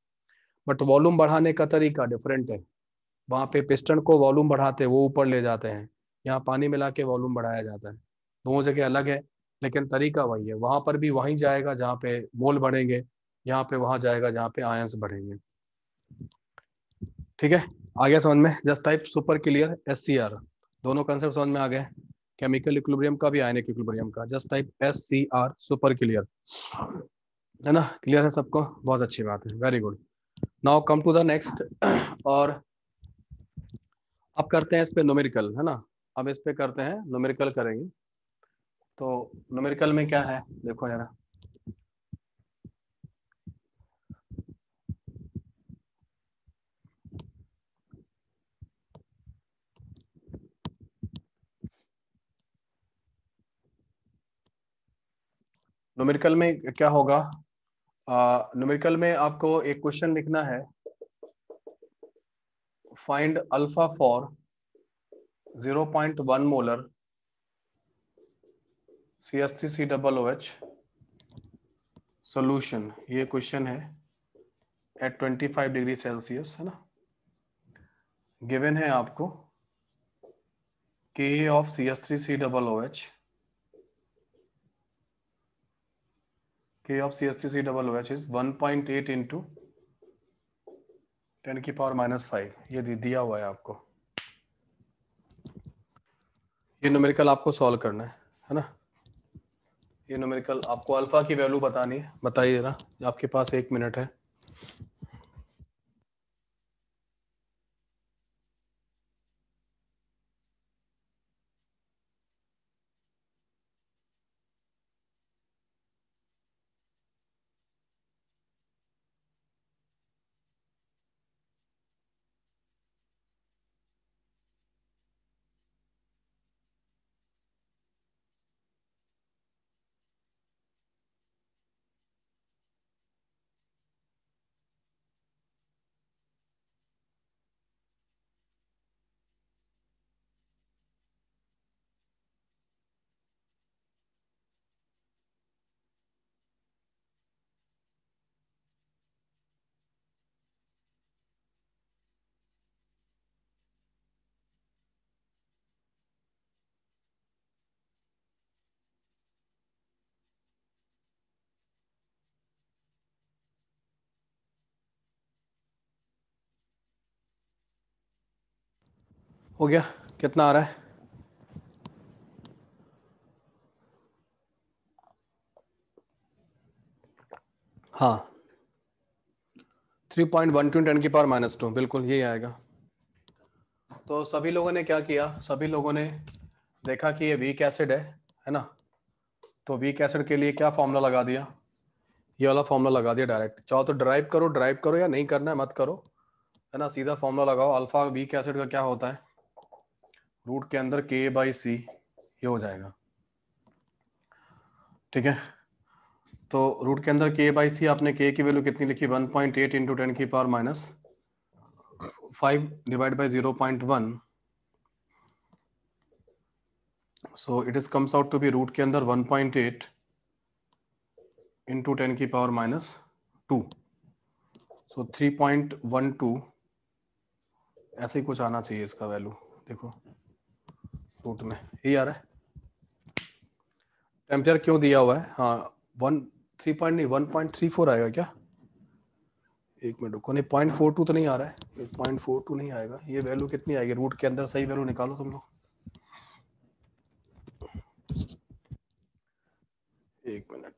बट वॉल्यूम बढ़ाने का तरीका डिफरेंट है। वहां पे पिस्टन को वॉल्यूम बढ़ाते वो ऊपर ले जाते हैं, यहाँ पानी मिला के वॉल्यूम बढ़ाया जाता है। दोनों जगह अलग है लेकिन तरीका वही है। वहां पर भी वहीं जाएगा जहाँ पे मोल बढ़ेंगे, यहाँ पे वहां जाएगा जहाँ पे आयंस बढ़ेंगे। ठीक है, आ गया समझ में? Just type super clear S C R, दोनों कंसेप्ट समझ में आ गए, केमिकल इक्विलिब्रियम का भी आयनिक इक्विलिब्रियम का। Just type S C R super clear, है ना? क्लियर है सबको? बहुत अच्छी बात है, very good. Now come to the next, और अब करते हैं इस पे न्यूमेरिकल, है ना। अब इस पे करते हैं न्यूमेरिकल करेंगे। तो न्यूमेरिकल में क्या है देखो जरा, न्यूमेरिकल में क्या होगा? न्यूमेरिकल में आपको एक क्वेश्चन लिखना है, find alpha for zero point one molar C S three C double O H solution. ये क्वेश्चन है at twenty five degree Celsius, है ना। गिवन है आपको K of C S three C double O H, K of C S three C double O H is one point eight into ten की power minus five. ये दिया हुआ है आपको, ये न्यूमेरिकल आपको सॉल्व करना है, है ना। ये न्यूमेरिकल आपको अल्फा की वैल्यू बतानी है। बताइए जरा, आपके पास एक मिनट है। हो गया? कितना आ रहा है? हाँ, three point one two ten की पावर माइनस टू, बिल्कुल यही आएगा। तो सभी लोगों ने क्या किया? सभी लोगों ने देखा कि ये वीक एसिड है, है ना। तो वीक एसिड के लिए क्या फॉर्मूला लगा दिया? ये वाला फॉर्मूला लगा दिया डायरेक्ट। चाहो तो ड्राइव करो, ड्राइव करो, या नहीं करना है मत करो, है ना। सीधा फॉर्मूला लगाओ। अल्फा वीक एसिड का क्या होता है? रूट के अंदर के बाई सी, ये हो जाएगा। ठीक है, तो रूट के अंदर के बाई सी, आपने के की वैल्यू कितनी लिखी? One point eight into ten की power minus five divide by zero point one. So it is comes out to be root के अंदर one point eight into ten की power minus two, so three point one two ऐसे ही कुछ आना चाहिए इसका value. देखो रूट में यही आ रहा है। टेम्परेचर क्यों दिया हुआ है? हाँ वन थ्री पॉइंट नहीं वन पॉइंट थ्री फोर आएगा क्या? एक मिनट रुको, नहीं पॉइंट फोर टू तो नहीं आ रहा है, पॉइंट फोर टू नहीं आएगा। ये वैल्यू कितनी आएगी रूट के अंदर? सही वैल्यू निकालो तुम लोग, एक मिनट।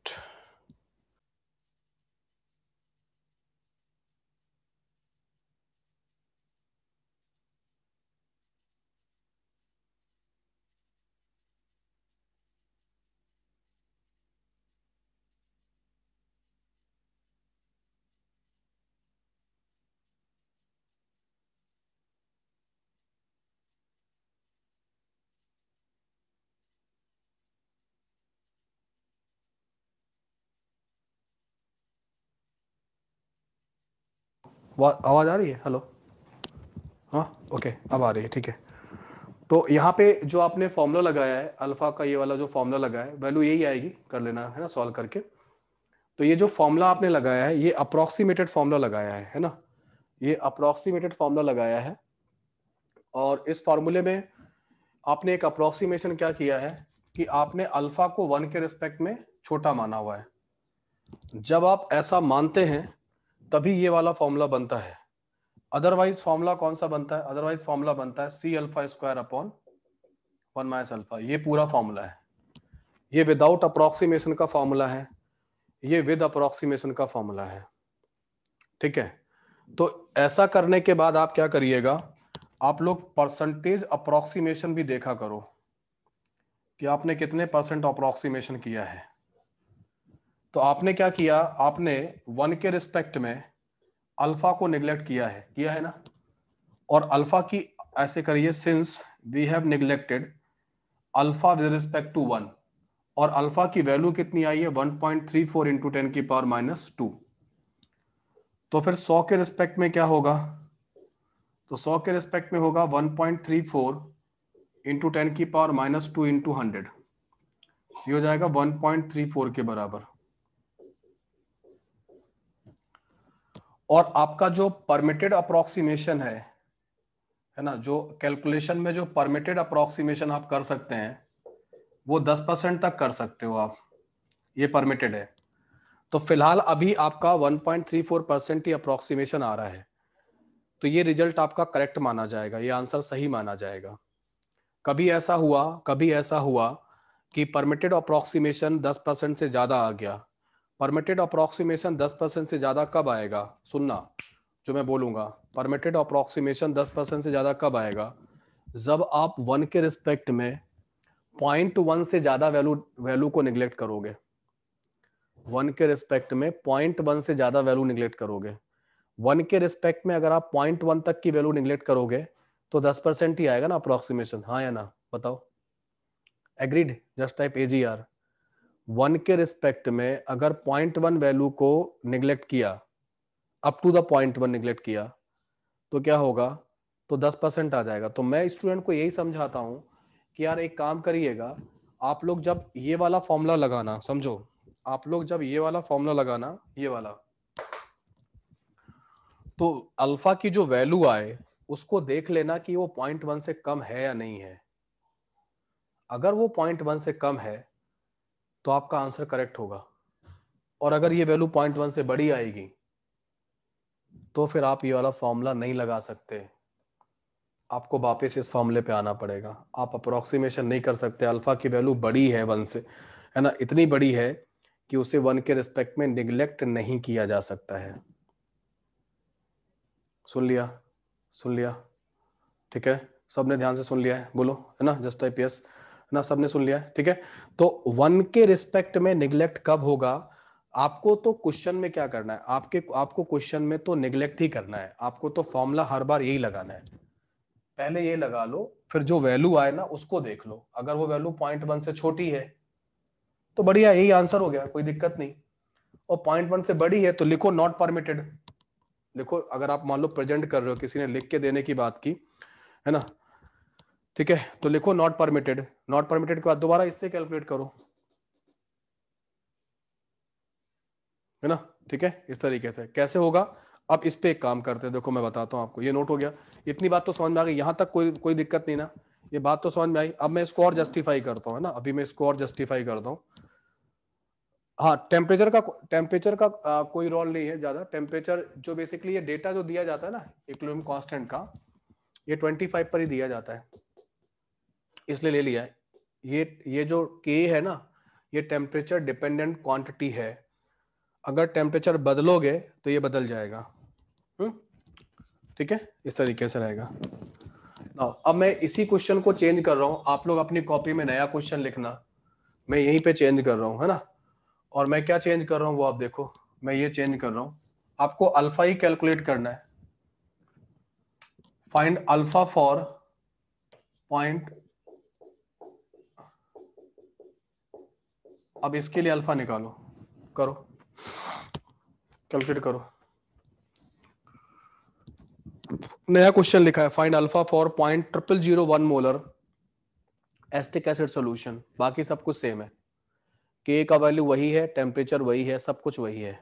आवाज आ रही है? हेलो, हाँ ओके अब आ रही है, ठीक है। तो यहाँ पे जो आपने फॉर्मूला लगाया है अल्फा का, ये वाला जो फॉर्मूला लगाया है वैल्यू यही आएगी, कर लेना है ना सॉल्व करके। तो ये जो फॉर्मूला आपने लगाया है ये अप्रॉक्सीमेटेड फॉर्मूला लगाया है, है ना, ये अप्रॉक्सीमेटेड फॉर्मूला लगाया है। और इस फॉर्मूले में आपने एक अप्रॉक्सीमेशन क्या किया है कि आपने अल्फा को वन के रिस्पेक्ट में छोटा माना हुआ है। जब आप ऐसा मानते हैं तभी ये वाला फॉर्मूला बनता है, अदरवाइज फॉर्मूला कौन सा बनता है? अदरवाइज फॉर्मूला बनता है c alpha square upon one minus alpha. ये पूरा फॉर्मूला है, ये विदाउट अप्रॉक्सीमेशन का फॉर्मूला है, ये विद अप्रॉक्सीमेशन का फॉर्मूला है, ठीक है। तो ऐसा करने के बाद आप क्या करिएगा, आप लोग परसेंटेज अप्रॉक्सीमेशन भी देखा करो कि आपने कितने परसेंट अप्रॉक्सीमेशन किया है। तो आपने क्या किया, आपने वन के रिस्पेक्ट में अल्फा को निगलेक्ट किया है, किया है ना। और अल्फा की ऐसे करिए, since we have neglected alpha with respect to one, और अल्फा की वैल्यू कितनी आई है one point three four into ten की पावर माइनस टू। तो फिर हंड्रेड के रिस्पेक्ट में क्या होगा? तो हंड्रेड के रिस्पेक्ट में होगा one point three four into ten की power minus two into hundred, ये हो जाएगा वन पॉइंट थ्री फोर के बराबर। और आपका जो परमिटेड अप्रॉक्सीमेशन है, है ना, जो कैलकुलेशन में जो परमिटेड अप्रॉक्सीमेशन आप कर सकते हैं वो दस परसेंट तक कर सकते हो आप, ये परमिटेड है। तो फिलहाल अभी आपका one point three four percent ही अप्रॉक्सीमेशन आ रहा है, तो ये रिजल्ट आपका करेक्ट माना जाएगा, ये आंसर सही माना जाएगा। कभी ऐसा हुआ, कभी ऐसा हुआ कि परमिटेड अप्रॉक्सीमेशन दस परसेंट से ज़्यादा आ गया। परमिटेड अप्रॉक्सीमेशन दस परसेंट से ज़्यादा कब आएगा? सुनना जो मैं बोलूँगा, परमिटेड अप्रॉक्सीमेशन दस परसेंट से ज़्यादा कब आएगा? जब आप वन के रिस्पेक्ट में पॉइंट वन से ज़्यादा वैल्यू वैल्यू को निगलेक्ट करोगे, वन के रिस्पेक्ट में पॉइंट वन से ज़्यादा वैल्यू निगलेक्ट करोगे। वन के रिस्पेक्ट में अगर आप पॉइंट वन तक की वैल्यू निगलेक्ट करोगे तो दस परसेंट ही आएगा ना अप्रॉक्सीमेशन, हाँ या ना बताओ? Agreed, just type A G R. One के रिस्पेक्ट में अगर पॉइंट वन वैल्यू को निगलेक्ट किया, up to the point one neglect किया, तो क्या होगा? तो दस परसेंट आ जाएगा। तो मैं स्टूडेंट को यही समझाता हूँ कि यार एक काम करिएगा, आप लोग जब ये वाला फॉर्मूला लगाना, समझो आप लोग जब ये वाला फॉर्मूला लगाना, ये वाला, तो अल्फा की जो वैल्यू आए उसको देख लेना कि वो पॉइंट वन से कम है या नहीं है। अगर वो पॉइंट वन से कम है तो आपका आंसर करेक्ट होगा, और अगर ये वैल्यू पॉइंट वन से बड़ी आएगी तो फिर आप ये वाला फॉर्मूला नहीं लगा सकते, आपको वापस इस फॉर्मूले पे आना पड़ेगा। आप अप्रॉक्सीमेशन नहीं कर सकते, अल्फा की वैल्यू बड़ी है वन से, है ना, इतनी बड़ी है कि उसे वन के रिस्पेक्ट में निगलेक्ट नहीं किया जा सकता है। सुन लिया? सुन लिया, ठीक है, सबने ध्यान से सुन लिया है, बोलो, है ना, जस्ट टाइप यस, ना सबने सुन लिया है, ठीक है। तो वन के रिस्पेक्ट में निगलेक्ट कब होगा? आपको तो क्वेश्चन में क्या करना है, आपके आपको क्वेश्चन में तो निगलेक्ट ही करना है, आपको तो फॉर्मूला हर बार यही लगाना है। पहले ये लगा लो, फिर जो वैल्यू आए ना उसको देख लो, अगर वो वैल्यू पॉइंट वन से छोटी है तो बढ़िया, यही आंसर हो गया, कोई दिक्कत नहीं। और पॉइंट वन से बड़ी है तो लिखो नॉट परमिटेड, लिखो। अगर आप मान लो प्रेजेंट कर रहे हो, किसी ने लिख के देने की बात की, है ना, ठीक है, तो लिखो नॉट परमिटेड। नॉट परमिटेड के बाद दोबारा इससे कैलकुलेट करो, है ना, ठीक है। इस तरीके से कैसे होगा, अब इस पे एक काम करते हैं, देखो मैं बताता हूँ आपको। ये नोट हो गया, इतनी बात तो समझ में आ गई, यहाँ तक कोई कोई दिक्कत नहीं ना, ये बात तो समझ में आई। अब मैं इसको और जस्टिफाई करता हूँ, है ना, अभी मैं इसको और जस्टिफाई करता हूँ। हाँ, टेम्परेचर का टेम्परेचर का आ, कोई रोल नहीं है ज्यादा। टेम्परेचर जो बेसिकली ये डेटा जो दिया जाता है ना इक्विलिब्रियम कांस्टेंट का, ये पच्चीस पर ही दिया जाता है, इसलिए ले लिया है। ये ये जो K है ना, ये टेम्परेचर डिपेंडेंट क्वांटिटी है, अगर टेम्परेचर बदलोगे तो ये बदल जाएगा, ठीक है, इस तरीके से रहेगा। अब मैं इसी क्वेश्चन को चेंज कर रहा हूँ, आप लोग अपनी कॉपी में नया क्वेश्चन लिखना, मैं यहीं पे चेंज कर रहा हूँ, है ना। और मैं क्या चेंज कर रहा हूँ वो आप देखो, मैं ये चेंज कर रहा हूँ, आपको अल्फा ही कैलकुलेट करना है। फाइंड अल्फा फॉर पॉइंट, अब इसके लिए अल्फा निकालो, करो, कैलकुलेट करो। नया क्वेश्चन लिखा है, find alpha for point triple zero one molar acetic acid solution, बाकी सब कुछ सेम है, के का वैल्यू वही है, टेम्परेचर वही है, सब कुछ वही है।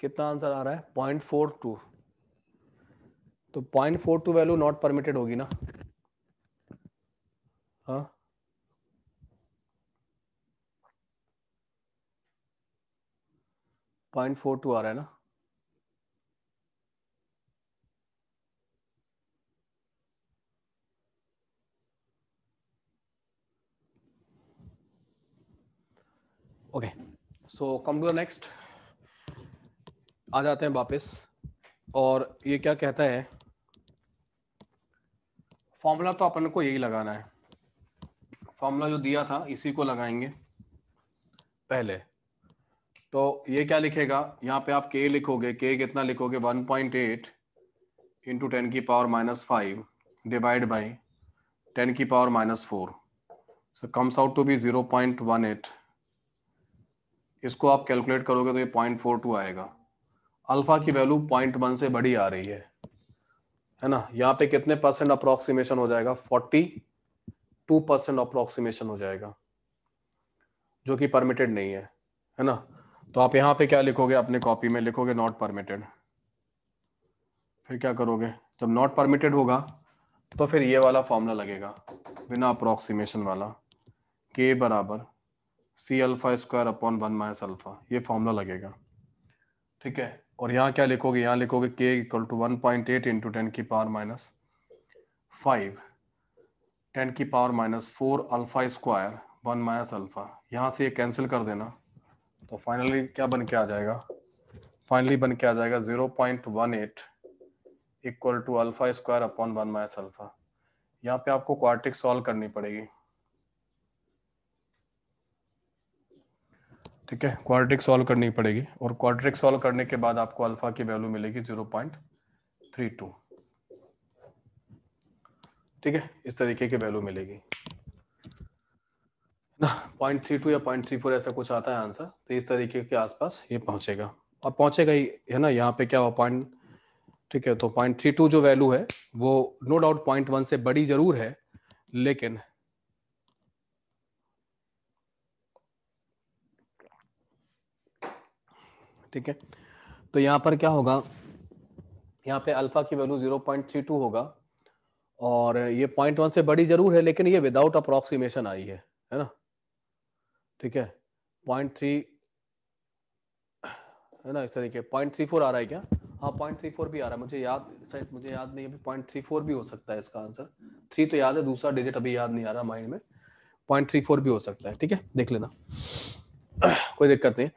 कितना आंसर आ रहा है, पॉइंट फोर टू, तो point four two value not permitted होगी ना। हाँ, पॉइंट फोर टू आ रहा है ना, okay. So come to the next, आ जाते हैं वापस। और ये क्या कहता है, फॉर्मूला तो अपन को यही लगाना है, फॉर्मूला जो दिया था इसी को लगाएंगे पहले। तो ये क्या लिखेगा, यहाँ पे आप K लिखोगे, K कितना लिखोगे, one point eight into ten की power minus five divide by ten की power minus four, so comes out to be zero point one eight. इसको आप कैलकुलेट करोगे तो ये पॉइंट फोर टू आएगा। अल्फा की वैल्यू पॉइंट वन से बड़ी आ रही है, है ना। यहाँ पे कितने परसेंट अप्रोक्सीमेशन हो जाएगा, फोर्टी टू परसेंट अप्रोक्सीमेशन हो जाएगा, जो कि परमिटेड नहीं है, है ना। तो आप यहाँ पे क्या लिखोगे, अपने कॉपी में लिखोगे नॉट परमिटेड। फिर क्या करोगे, जब नॉट परमिटेड होगा तो फिर ये वाला फॉर्मूला लगेगा, बिना अप्रोक्सीमेशन वाला, के बराबर c alpha square upon one minus alpha, ये फॉर्मूला लगेगा, ठीक है। और यहाँ क्या लिखोगे, यहाँ लिखोगे k equal to one point eight into ten की पावर माइनस फाइव टेन की power minus four alpha square one minus alpha, यहाँ से ये कैंसिल कर देना। तो फाइनली क्या बन के आ जाएगा, फाइनली बन के आ जाएगा zero point one eight equal to alpha square upon one minus alpha. यहाँ पे आपको क्वाड्रेटिक सॉल्व करनी पड़ेगी, ठीक है, क्वाड्रेटिक सॉल्व करनी पड़ेगी। और क्वाड्रेटिक सॉल्व करने के बाद आपको अल्फा की वैल्यू मिलेगी जीरो पॉइंट थ्री टू, ठीक है, इस तरीके की वैल्यू मिलेगी ना, पॉइंट थ्री टू या पॉइंट थ्री फोर ऐसा कुछ आता है आंसर। तो इस तरीके के आसपास ये पहुंचेगा, और पहुंचेगा ही, है ना। यहाँ पे क्या हुआ, पॉइंट, ठीक है, तो पॉइंट थ्री टू जो वैल्यू है वो नो डाउट पॉइंट वन से बड़ी जरूर है, लेकिन ठीक है। तो यहाँ पर क्या होगा, यहाँ पे अल्फा की value zero point three two होगा, और ये पॉइंट वन से बड़ी जरूर है, लेकिन ये विदाउट अप्रॉक्सीमेशन आई है, है ना, ठीक है। पॉइंट थ्री है ना, इस तरीके पॉइंट थ्री फोर आ रहा है क्या, हाँ पॉइंट थ्री फोर भी आ रहा है, मुझे याद शायद, मुझे याद नहीं है, पॉइंट थ्री फोर भी हो सकता है इसका आंसर। थ्री तो याद है, दूसरा डिजिट अभी याद नहीं आ रहा माइंड में, पॉइंट थ्री फोर भी हो सकता है, ठीक है, देख लेना, कोई दिक्कत नहीं।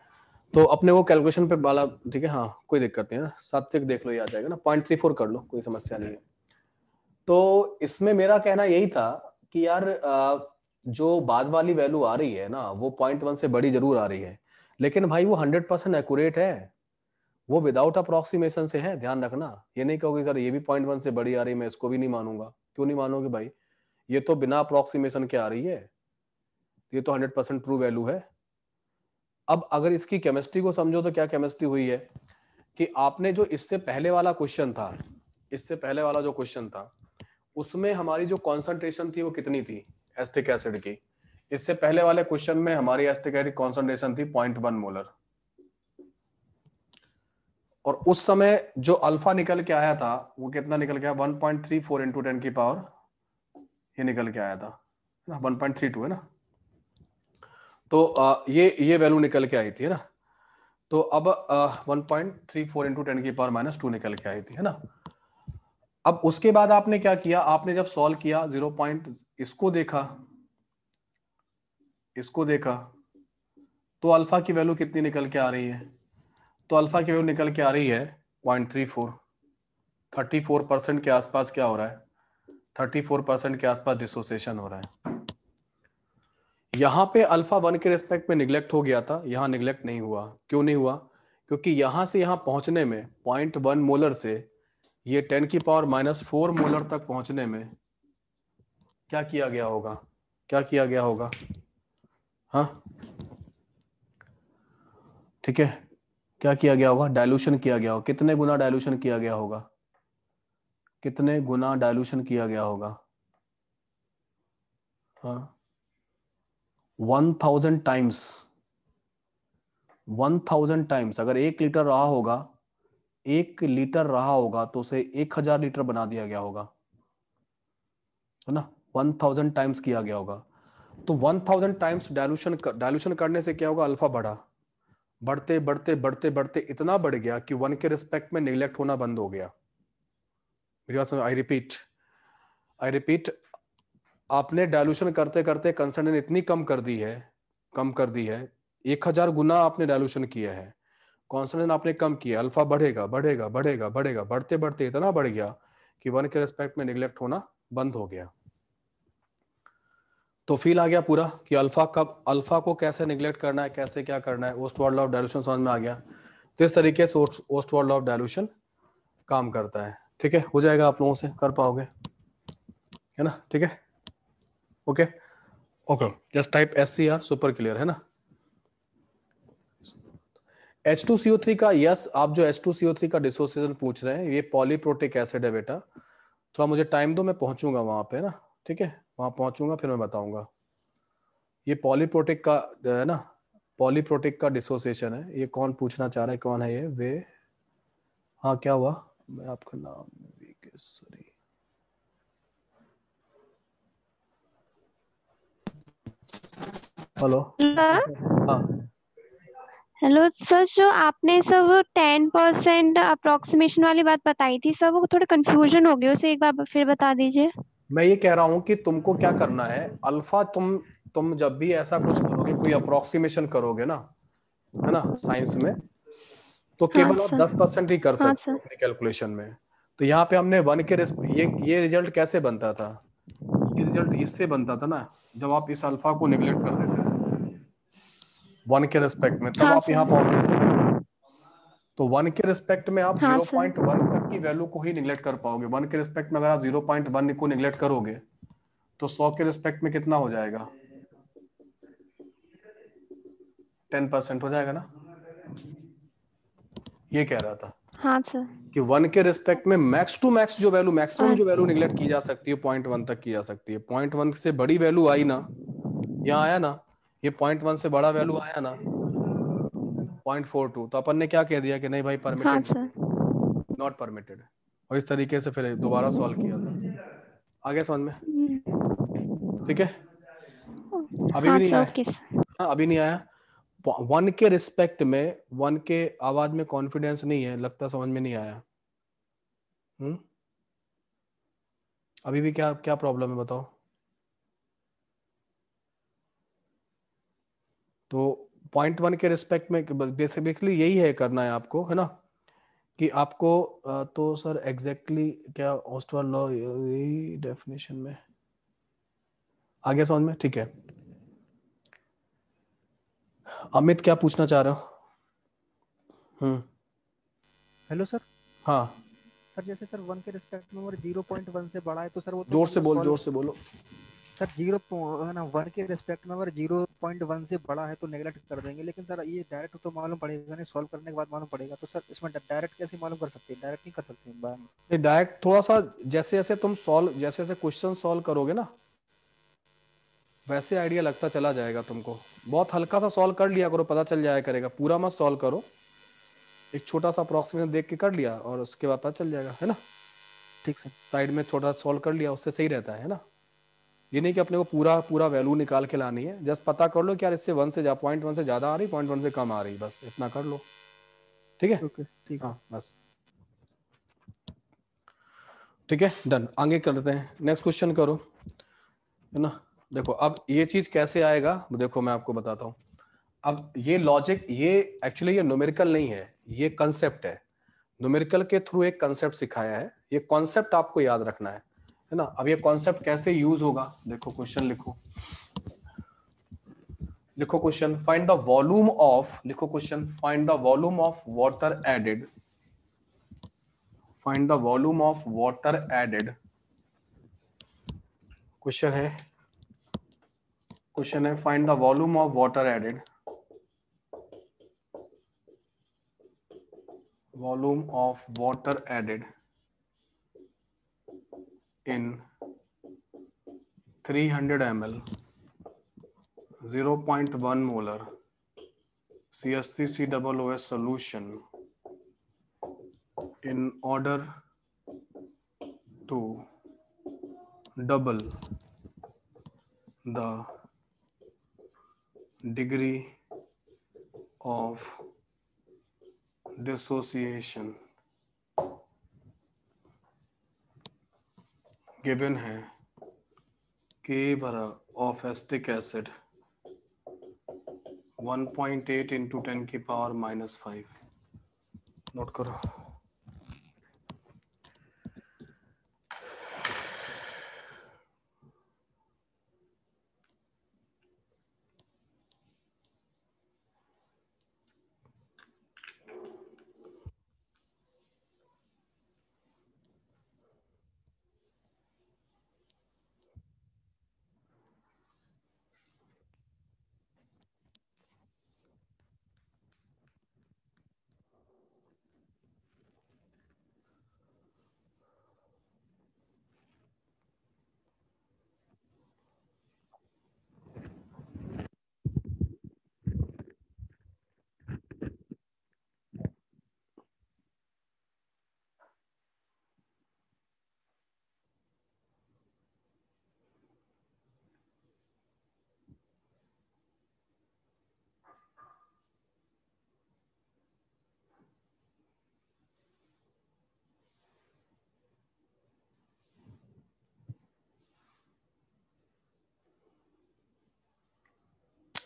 तो अपने वो कैलकुलेशन पे वाला ठीक है, हाँ कोई दिक्कत नहीं है, सात्विक देख लो ये आ जाएगा ना, पॉइंट थ्री फोर कर लो, कोई समस्या नहीं है। तो इसमें मेरा कहना यही था कि यार जो बाद वाली वैल्यू आ रही है ना वो पॉइंट वन से बड़ी जरूर आ रही है, लेकिन भाई वो हंड्रेड परसेंट एक्यूरेट है, वो विदाउट अप्रोक्सीमेशन से है, ध्यान रखना। ये नहीं कहोगे सर ये भी पॉइंट वन से बड़ी आ रही है मैं इसको भी नहीं मानूंगा। क्यों नहीं मानोगे भाई, ये तो बिना अप्रोक्सीमेशन के आ रही है, ये तो हंड्रेड परसेंट ट्रू वैल्यू है। अब अगर इसकी केमिस्ट्री को समझो तो क्या केमिस्ट्री हुई है कि आपने जो इससे पहले वाला क्वेश्चन था, इससे पहले वाला जो क्वेश्चन था उसमें हमारी जो कॉन्सेंट्रेशन थी वो कितनी थी एसिटिक एसिड की, इससे पहले वाले क्वेश्चन में हमारी एसिटिक एसिड कॉन्सेंट्रेशन थी पॉइंट वन मोलर, और उस समय जो अल्फा निकल के आया था वो कितना निकल के आया, one point three four into ten की पावर ये निकल के आया था ना, वन पॉइंट थ्री टू है ना, तो ये ये वैल्यू निकल के आई थी है ना। तो अब one point three four into ten की पावर माइनस टू निकल के आई थी है ना। अब उसके बाद आपने क्या किया, आपने जब सॉल्व किया जीरो पॉइंट इसको देखा, इसको देखा तो अल्फा की वैल्यू कितनी निकल के आ रही है, तो अल्फा की वैल्यू निकल के आ रही है point three four, thirty four percent के आसपास क्या हो रहा है, थर्टी फोर परसेंट के आसपास डिसोसिएशन हो रहा है। यहाँ पे अल्फा वन के रिस्पेक्ट में निगलेक्ट हो गया था, यहाँ निगलेक्ट नहीं हुआ। क्यों नहीं हुआ, क्योंकि यहाँ से यहाँ पहुँचने में पॉइंट वन मोलर से ये टेन की पावर माइनस फोर मोलर तक पहुँचने में क्या किया गया होगा, क्या किया गया होगा, हाँ ठीक है, क्या किया गया होगा, डाइल्यूशन किया गया होगा। कितने गुना डाइल्यूशन किया गया होगा, कितने गुना डाइल्यूशन किया गया होगा, हाँ one thousand times, one thousand times. अगर एक लीटर रहा होगा, एक लीटर रहा होगा तो उसे एक हजार लीटर बना दिया गया होगा है ना, वन थाउजेंड टाइम्स किया गया होगा। तो one thousand times dilution dilution करने से क्या होगा, अल्फा बढ़ा, बढ़ते बढ़ते बढ़ते बढ़ते इतना बढ़ गया कि वन के रिस्पेक्ट में निगलेक्ट होना बंद हो गया। मेरी बात समझ, आई रिपीट आई रिपीट आपने डाइल्यूशन करते करते कंसंट्रेशन इतनी कम कर दी है, कम कर दी है, एक हजार गुना आपने डाइल्यूशन किया है, कंसंट्रेशन आपने कम किया, अल्फा बढ़ेगा बढ़ेगा बढ़ेगा बढ़ेगा, बढ़ते बढ़ते इतना बढ़ गया कि वन के रिस्पेक्ट में निगलेक्ट होना बंद हो गया। तो फील आ गया पूरा कि अल्फा कब, अल्फा को कैसे निगलेक्ट करना है, कैसे क्या करना है, ओस्टवाल्ड लॉ ऑफ डाइल्यूशन समझ में आ गया। तो इस तरीके से ओस्टवाल्ड लॉ ऑफ डाइल्यूशन काम करता है। ठीक है, हो जाएगा आप लोगों से, कर पाओगे है ना, ठीक है, okay okay, just type S C R, super clear है ना। H two C O three का, यस आप जो H two C O three का डिसोसिएशन पूछ रहे हैं ये पॉलीप्रोटिक एसिड है बेटा, थोड़ा मुझे टाइम दो, मैं पहुंचूंगा वहां पे ना, ठीक है, वहाँ पहुँचूंगा फिर मैं बताऊंगा। ये पॉलीप्रोटिक का है ना, पॉलीप्रोटिक का डिसोसिएशन है। ये कौन पूछना चाह रहा है, कौन है ये, वे, हाँ क्या हुआ, मैं आपका नाम, सॉरी हेलो, हाँ हेलो सर, जो आपने सर वो टेन परसेंट अप्रोक्सीमेशन वाली बात बताई थी सर, वो थोड़ा कंफ्यूजन हो गई, उसे एक बार फिर बता दीजिए। मैं ये कह रहा हूँ कि तुमको क्या करना है, अल्फा तुम तुम जब भी ऐसा कुछ करोगे, कोई अप्रोक्सीमेशन करोगे ना है ना साइंस में, तो केवल आप दस परसेंट ही कर सकते हो अपने कैलकुलेशन में। तो यहाँ पे हमने वन के ये ये रिजल्ट कैसे बनता था, ये रिजल्ट इससे बनता था ना, जब आप इस अल्फा को निगलेक्ट कर देते थे वन के रिस्पेक्ट में, तब आप यहाँ पहुंचते थे। तो वन के रिस्पेक्ट में आप हाँ जीरो पॉइंट वन तक की वैल्यू को ही निगलेक्ट कर पाओगे। वन के रिस्पेक्ट में अगर आप जीरो पॉइंट वन को निगलेक्ट करोगे तो हंड्रेड के रिस्पेक्ट में कितना हो जाएगा, टेन परसेंट हो जाएगा ना। ये कह रहा था हाँ सर कि वन के रिस्पेक्ट में मैक्स टू मैक्स जो वैल्यू, मैक्सिमम जो वैल्यू निगलेक्ट की जा सकती है पॉइंट वन तक की जा सकती है। पॉइंट वन से बड़ी वैल्यू आई ना, यहाँ आया ना, ये पॉइंट वन से बड़ा वैल्यू आया ना पॉइंट फोर टू, तो अपन ने क्या कह दिया कि नहीं भाई परमिटेड, नॉट परमिटेड, और इस तरीके से फिर दोबारा सॉल्व किया था। आ गया समझ में, ठीक है, अभी भी नहीं आया, हाँ अभी नहीं आया। वन के रिस्पेक्ट में, वन के आवाज में कॉन्फिडेंस नहीं है लगता, समझ में नहीं आया। हम्म, अभी भी क्या क्या प्रॉब्लम है बताओ। तो पॉइंट वन के रिस्पेक्ट में बेसिकली यही है करना है आपको, है ना, कि आपको तो सर एग्जैक्टली exactly क्या ऑस्टवाल्ड लॉ यही डेफिनेशन में आगे समझ में, ठीक है। अमित क्या पूछना चाह रहे हो? Hmm, hello sir. हाँ सर, जैसे सर वन के रिस्पेक्ट में और ज़ीरो पॉइंट वन से बड़ा है तो सर वो जोर से बोल जोर से बोलो सर। जीरो ना वन के रिस्पेक्ट में अगर ज़ीरो पॉइंट वन से बड़ा है तो नेगलेक्ट कर देंगे, लेकिन सर ये डायरेक्ट तो मालूम पड़ेगा नहीं, सॉल्व करने के बाद मालूम पड़ेगा, तो सर इसमें डायरेक्ट कैसे मालूम कर सकते हैं? डायरेक्ट नहीं कर सकते हैं बार, डायरेक्ट थोड़ा सा जैसे जैसे तुम सॉल्व जैसे जैसे क्वेश्चन सॉल्व करोगे ना वैसे आइडिया लगता चला जाएगा तुमको। बहुत हल्का सा सॉल्व कर लिया करो, पता चल जाया करेगा, पूरा मत सॉल्व करो, एक छोटा सा अप्रॉक्सीमेशन देख के कर लिया और उसके बाद पता चल जाएगा, है ना। ठीक सर, साइड में छोटा सा सॉल्व कर लिया, उससे सही रहता है, है ना। ये नहीं कि अपने को पूरा पूरा वैल्यू निकाल के लानी है, जस्ट पता कर लो कि यार इससे वन से पॉइंट वन से ज्यादा आ रही, पॉइंट वन से कम आ रही, बस इतना कर लो, ठीक है। okay, ठीक हाँ बस ठीक है, डन। आगे करते हैं, नेक्स्ट क्वेश्चन करो, है ना। देखो अब ये चीज कैसे आएगा, देखो मैं आपको बताता हूँ। अब ये लॉजिक, ये एक्चुअली ये न्यूमेरिकल नहीं है, ये कंसेप्ट है। न्यूमेरिकल के थ्रू एक कंसेप्ट सिखाया है, ये कॉन्सेप्ट आपको याद रखना है, है ना। अब ये कॉन्सेप्ट कैसे यूज होगा, देखो क्वेश्चन लिखो, लिखो question find the volume of, लिखो question find the volume of water added, find the volume of water added. Question है क्वेश्चन है find the volume of water added, volume of water added in three hundred milliliters zero point one molar C S three C O O S solution in order to double the degree of dissociation given है के भरा of acetic acid one point eight into ten की power minus five. Note करो,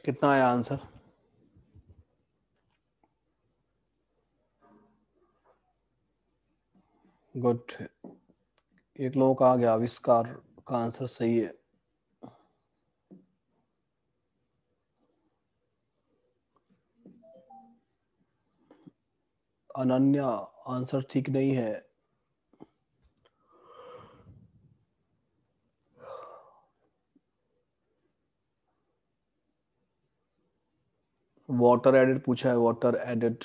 कितना आया answer? Good, एक लोगों का आ गया। आविष्कार का आंसर सही है। अनन्या आंसर ठीक नहीं है। वाटर एडेड पूछा है, water added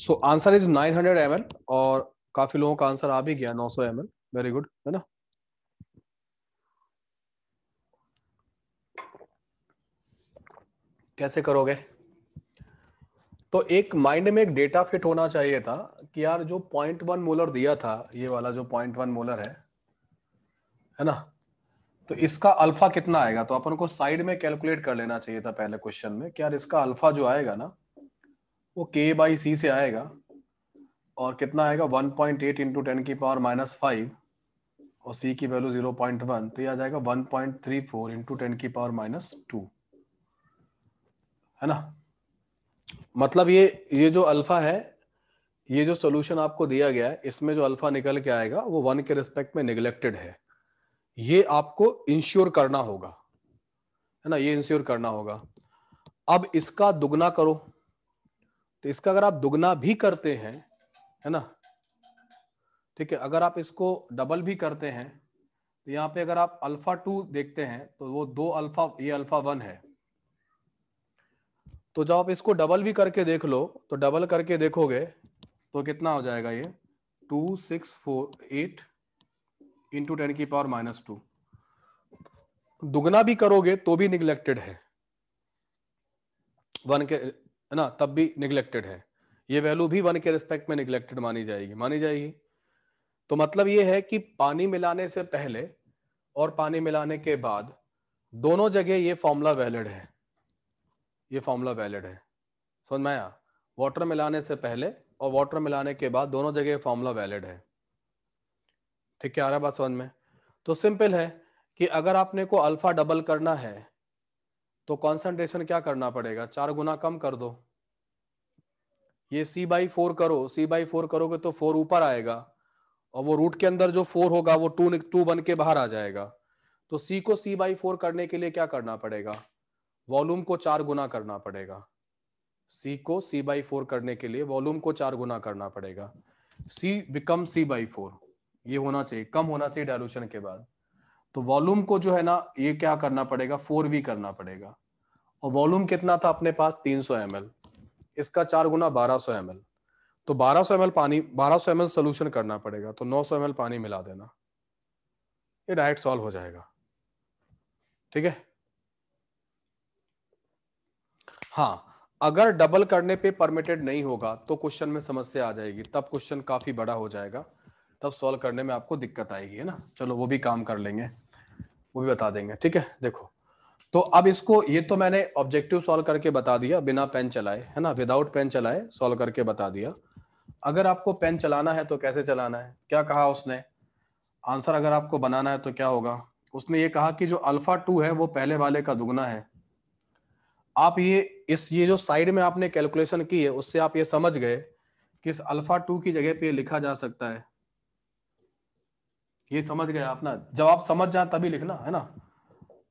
so answer is nine hundred M L और काफी लोगों का आंसर आ भी गया nine hundred M L, very good, है ना। कैसे करोगे? तो एक माइंड में एक डेटा फिट होना चाहिए था कि यार जो पॉइंट वन मोलर दिया था, ये वाला जो पॉइंट वन मोलर है, है ना, तो इसका अल्फा कितना आएगा। तो अपन को साइड में कैलकुलेट कर लेना चाहिए था पहले क्वेश्चन में कि यार इसका अल्फा जो आएगा ना वो के बाई सी से आएगा और कितना आएगा one point eight into ten की पावर माइनस फाइव और सी की वैल्यू जीरो पॉइंट वन, तो ये आ जाएगा one point three four into ten की पावर माइनस टू, है ना। मतलब ये ये जो अल्फा है, ये जो सोल्यूशन आपको दिया गया है, इसमें जो अल्फा निकल के आएगा वो वन के रिस्पेक्ट में निगलेक्टेड है। ये आपको इंश्योर करना होगा, है ना, ये इंश्योर करना होगा। अब इसका दुगना करो, तो इसका अगर आप दुगना भी करते हैं, है ना, ठीक है, अगर आप इसको डबल भी करते हैं, तो यहाँ पे अगर आप अल्फा टू देखते हैं तो वो दो अल्फा, ये अल्फा वन है, तो जब आप इसको डबल भी करके देख लो, तो डबल करके देखोगे तो कितना हो जाएगा ये two six four eight into ten की पावर माइनस टू। दुगना भी करोगे तो भी निगलेक्टेड है वन के, है ना, तब भी निगलेक्टेड है, ये वैल्यू भी वन के रिस्पेक्ट में निगलेक्टेड मानी जाएगी मानी जाएगी तो मतलब ये है कि पानी मिलाने से पहले और पानी मिलाने के बाद दोनों जगह ये फॉर्मूला वैलिड है, ये फॉर्मूला वैलिड है, समझ में आया। वाटर मिलाने से पहले और वाटर मिलाने के बाद दोनों जगह फॉर्मूला वैलिड है, ठीक है, आ रहा बात समझ में। तो सिंपल है कि अगर आपने को अल्फा डबल करना है तो कॉन्सेंट्रेशन क्या करना पड़ेगा, चार गुना कम कर दो, ये सी बाई फोर करो, सी बाई फोर करोगे तो फोर ऊपर आएगा और वो रूट के अंदर जो फोर होगा वो टू टू बन के बाहर आ जाएगा। तो सी को सी बाई फोर करने के लिए क्या करना पड़ेगा, वॉल्यूम को चार गुना करना पड़ेगा, सी को सी बाई फोर करने के लिए वॉल्यूम को चार गुना करना पड़ेगा, C become C by four, ये होना चाहिए, कम होना चाहिए डाइल्यूशन के बाद। तो वॉल्यूम को जो है ना ये क्या करना पड़ेगा, फोर वी करना पड़ेगा, और वॉल्यूम कितना था अपने पास तीन सौ एम एल, इसका चार गुना बारह सौ एम एल, तो बारह सौ एम एल पानी, बारह सौ एम एल सोल्यूशन करना पड़ेगा, तो नौ सौ एम एल पानी मिला देना, ये डायरेक्ट सॉल्व हो जाएगा, ठीक है। हाँ, अगर डबल करने पे परमिटेड नहीं होगा तो क्वेश्चन में समस्या आ जाएगी, तब क्वेश्चन काफी बड़ा हो जाएगा, तब सॉल्व करने में आपको दिक्कत आएगी, है ना। चलो वो भी काम कर लेंगे, वो भी बता देंगे, ठीक है। देखो तो अब इसको, ये तो मैंने ऑब्जेक्टिव सॉल्व करके बता दिया बिना पेन चलाए, है ना, विदाउट पेन चलाए सॉल्व करके बता दिया। अगर आपको पेन चलाना है तो कैसे चलाना है, क्या कहा उसने, आंसर अगर आपको बनाना है तो क्या होगा, उसने ये कहा कि जो अल्फा टू है वो पहले वाले का दुगना है। आप ये इस ये जो साइड में आपने कैलकुलेशन की है उससे आप ये समझ गए कि इस अल्फा टू की जगह पे लिखा जा सकता है, ये समझ गए आप ना। जब आप समझ जाए तभी लिखना, है ना।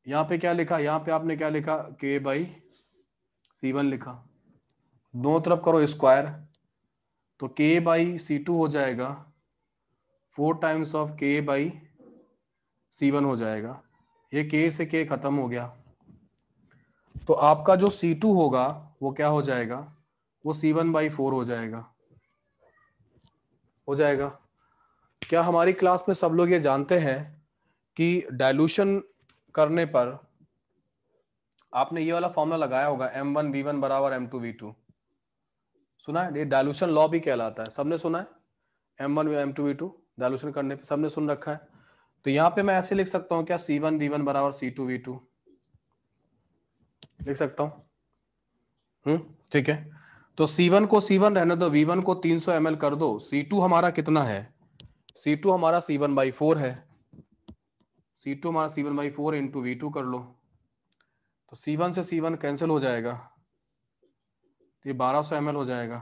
यहाँ पे क्या लिखा, यहाँ पे आपने क्या लिखा, के बाई सी वन लिखा, दोनों तरफ करो स्क्वायर, तो के बाई सी टू हो जाएगा four times of K by C one हो जाएगा, ये के से के खत्म हो गया, तो आपका जो सी टू होगा वो क्या हो जाएगा, वो सी वन बाई फोर हो जाएगा हो जाएगा क्या हमारी क्लास में सब लोग ये जानते हैं कि डाइल्यूशन करने पर आपने ये वाला फॉर्मूला लगाया होगा, एम वन वी वन बराबर एम टू वी टू, सुना है, ये डाइल्यूशन लॉ भी कहलाता है, सबने सुना है, M one M two V two dilution करने पर सबने सुन रखा है। तो यहाँ पे मैं ऐसे लिख सकता हूँ क्या, सी वन वी वन बराबर सी टू वी टू लिख सकता हूँ, हम्म, ठीक है। तो सी वन को सी वन रहने दो, वी वन को तीन सौ एम एल कर दो, सी टू हमारा कितना है, सी टू हमारा सी वन बाई फोर है, सी टू हमारा C one by four into V two कर लो, तो सी वन से सी वन कैंसिल हो जाएगा, ये बारह सौ एम एल हो जाएगा।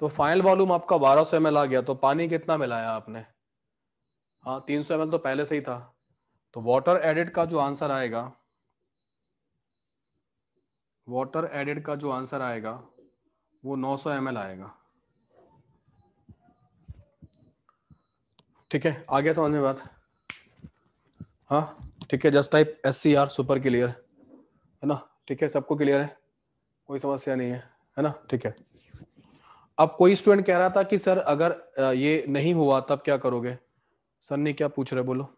तो फाइनल वॉल्यूम आपका बारह सौ एम एल आ गया। तो पानी कितना मिलाया आपने, हाँ तीन सौ एम एल तो पहले से ही था, तो वाटर एडेड का जो आंसर आएगा, वाटर एडेड का जो आंसर आएगा वो नौ सौ एम एल आएगा, ठीक है, आगे समझ में बात, हाँ ठीक है। Just type S C R super clear, है ना, ठीक है, सबको क्लियर है। कोई समस्या नहीं है, है ना, ठीक है। अब कोई स्टूडेंट कह रहा था कि सर अगर ये नहीं हुआ तब क्या करोगे, सर ने क्या पूछ रहे, बोलो।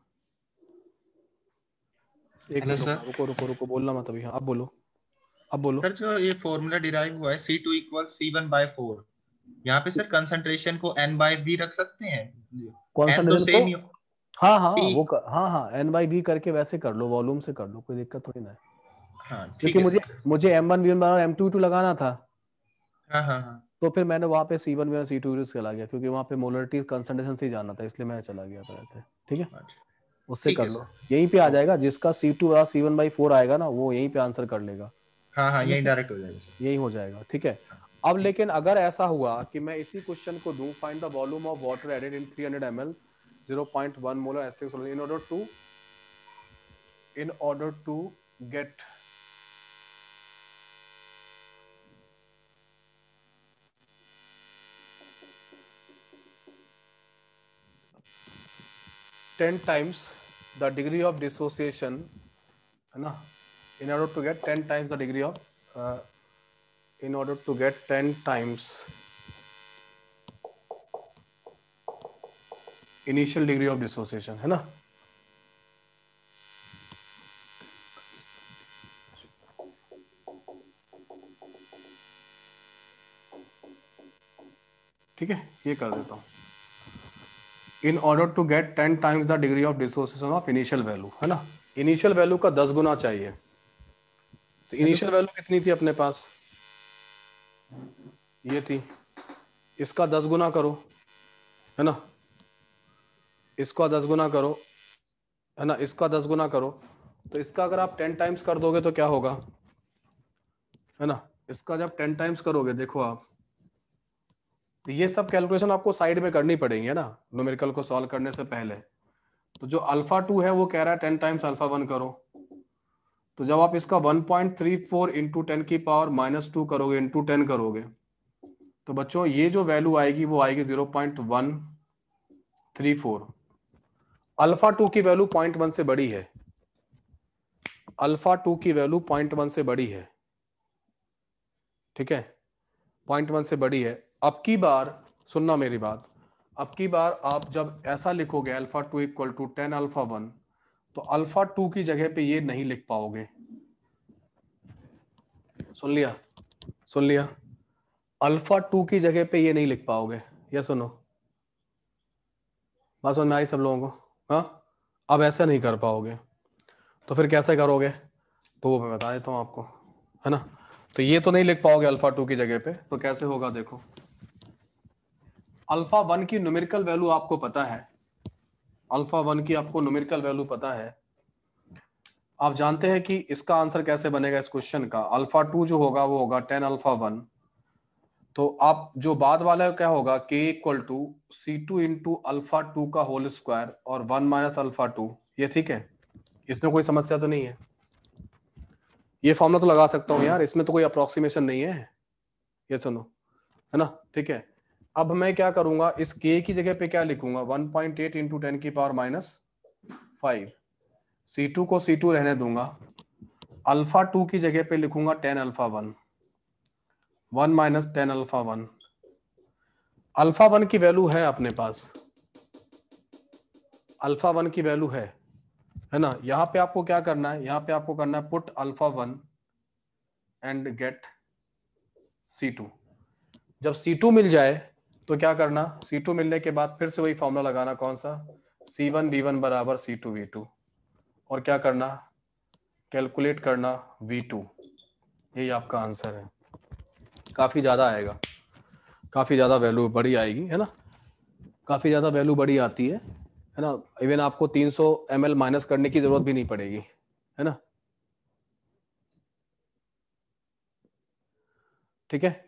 एक मिनट रुको, रुको रुको रुको बोलना मत अभी, आप बोलो आप बोलो। सर जो ये फॉर्मूला डिराइव हुआ है C two equal C one by four, यहाँ पे सर कंसंट्रेशन को n by v रख सकते हैं, n तो सेम ही हो। हाँ हाँ वो कर, हाँ हाँ n by v करके वैसे कर लो, वॉल्यूम से कर लो, कोई दिक्कत थोड़ी ना है। हाँ, क्योंकि मुझे मुझे m वन v वन और m टू v टू लगाना था। हाँ हाँ हाँ, तो फिर मैंने वहाँ पे c one v one c two v two चला गया, क्योंकि वहाँ पे मोलरिटी कंसंट्रेशन से जाना था, इसलिए मैं चला गया था ऐसे, ठीक है, उससे कर लो। यहीं पे आ जाएगा, जिसका c टू और c वन by फ़ोर आएगा ना वो यहीं पे आंसर कर लेगा। हाँ हाँ, यही डायरेक्ट हो जाएगा, यही हो जाएगा, ठीक है। अब लेकिन अगर ऐसा हुआ कि मैं इसी क्वेश्चन को दूं, find the volume of water added in three hundred M L zero point one molar acetic solvent in order to in order to get ten times the degree of dissociation, है ना, in order to get ten times the degree of uh, in order to get ten times initial degree of dissociation, है ना, ठीक है, ये कर देता हूँ। in order to get ten times the degree of dissociation of initial value, है ना, initial value का दस गुना चाहिए, तो इनिशियल वैल्यू कितनी थी अपने पास, ये थी, इसका दस गुना करो, है ना, इसका दस गुना करो, है ना, इसका दस गुना करो, तो इसका अगर आप टेन टाइम्स कर दोगे तो क्या होगा, है ना, इसका जब टेन टाइम्स करोगे, देखो आप, तो ये सब कैलकुलेशन आपको साइड में करनी पड़ेगी, है ना, न्यूमेरिकल को सॉल्व करने से पहले। तो जो अल्फा टू है वो कह रहा है टेन टाइम्स अल्फा वन करो, तो जब आप इसका one point three four into ten की पावर माइनस टू करोगे इंटू टेन करोगे, तो बच्चों ये जो वैल्यू आएगी वो आएगी zero point one three four. Alpha two की वैल्यू ज़ीरो पॉइंट वन से बड़ी है, अल्फा टू की वैल्यू ज़ीरो पॉइंट वन से बड़ी है, ठीक है, ज़ीरो पॉइंट वन से बड़ी है। अब की बार सुनना मेरी बात, अब की बार आप जब ऐसा लिखोगे alpha two equal to ten alpha one, तो अल्फा टू की जगह पे ये नहीं लिख पाओगे। सुन लिया सुन लिया अल्फा टू की जगह पे ये नहीं लिख पाओगे, ये सुनो, बात समझ में आई सब लोगों को। हाँ, अब ऐसा नहीं कर पाओगे तो फिर कैसे करोगे, तो वो मैं बता देता हूँ आपको, है ना। तो ये तो नहीं लिख पाओगे अल्फा टू की जगह पे, तो कैसे होगा, देखो अल्फा वन की न्यूमेरिकल वैल्यू आपको पता है, अल्फा वन की आपको न्यूमेरिकल वैल्यू पता है, आप जानते हैं कि इसका आंसर कैसे बनेगा इस क्वेश्चन का। अल्फा टू जो होगा वो होगा टेन अल्फा वन, तो आप जो बाद वाला क्या होगा, K equal to C two into alpha two का होल स्क्वायर और वन माइनस अल्फा टू, ये ठीक है, इसमें कोई समस्या तो नहीं है, ये फॉर्मूला तो लगा सकता हूँ यार, इसमें तो कोई अप्रोक्सीमेशन नहीं है, ये सुनो, है ना, ठीक है। अब मैं क्या करूंगा, इस k की जगह पे क्या लिखूंगा, one point eight into ten की power minus five, c two को c टू रहने दूंगा, अल्फा टू की जगह पे लिखूंगा ten alpha one, one minus ten alpha one. Alpha one की वैल्यू है अपने पास, अल्फा वन की वैल्यू है, है ना, यहाँ पे आपको क्या करना है, यहाँ पे आपको करना है put alpha one and get c two. जब c टू मिल जाए तो क्या करना, c टू मिलने के बाद फिर से वही फॉर्मूला लगाना, कौन सा, c वन v वन बराबर c टू v टू, और क्या करना, कैलकुलेट करना v टू, यही आपका आंसर है। काफ़ी ज़्यादा आएगा, काफ़ी ज़्यादा वैल्यू बड़ी आएगी, है ना, काफ़ी ज़्यादा वैल्यू बड़ी आती है, है ना, इवन आपको तीन सौ एम एल माइनस करने की ज़रूरत भी नहीं पड़ेगी, है ना, ठीक है।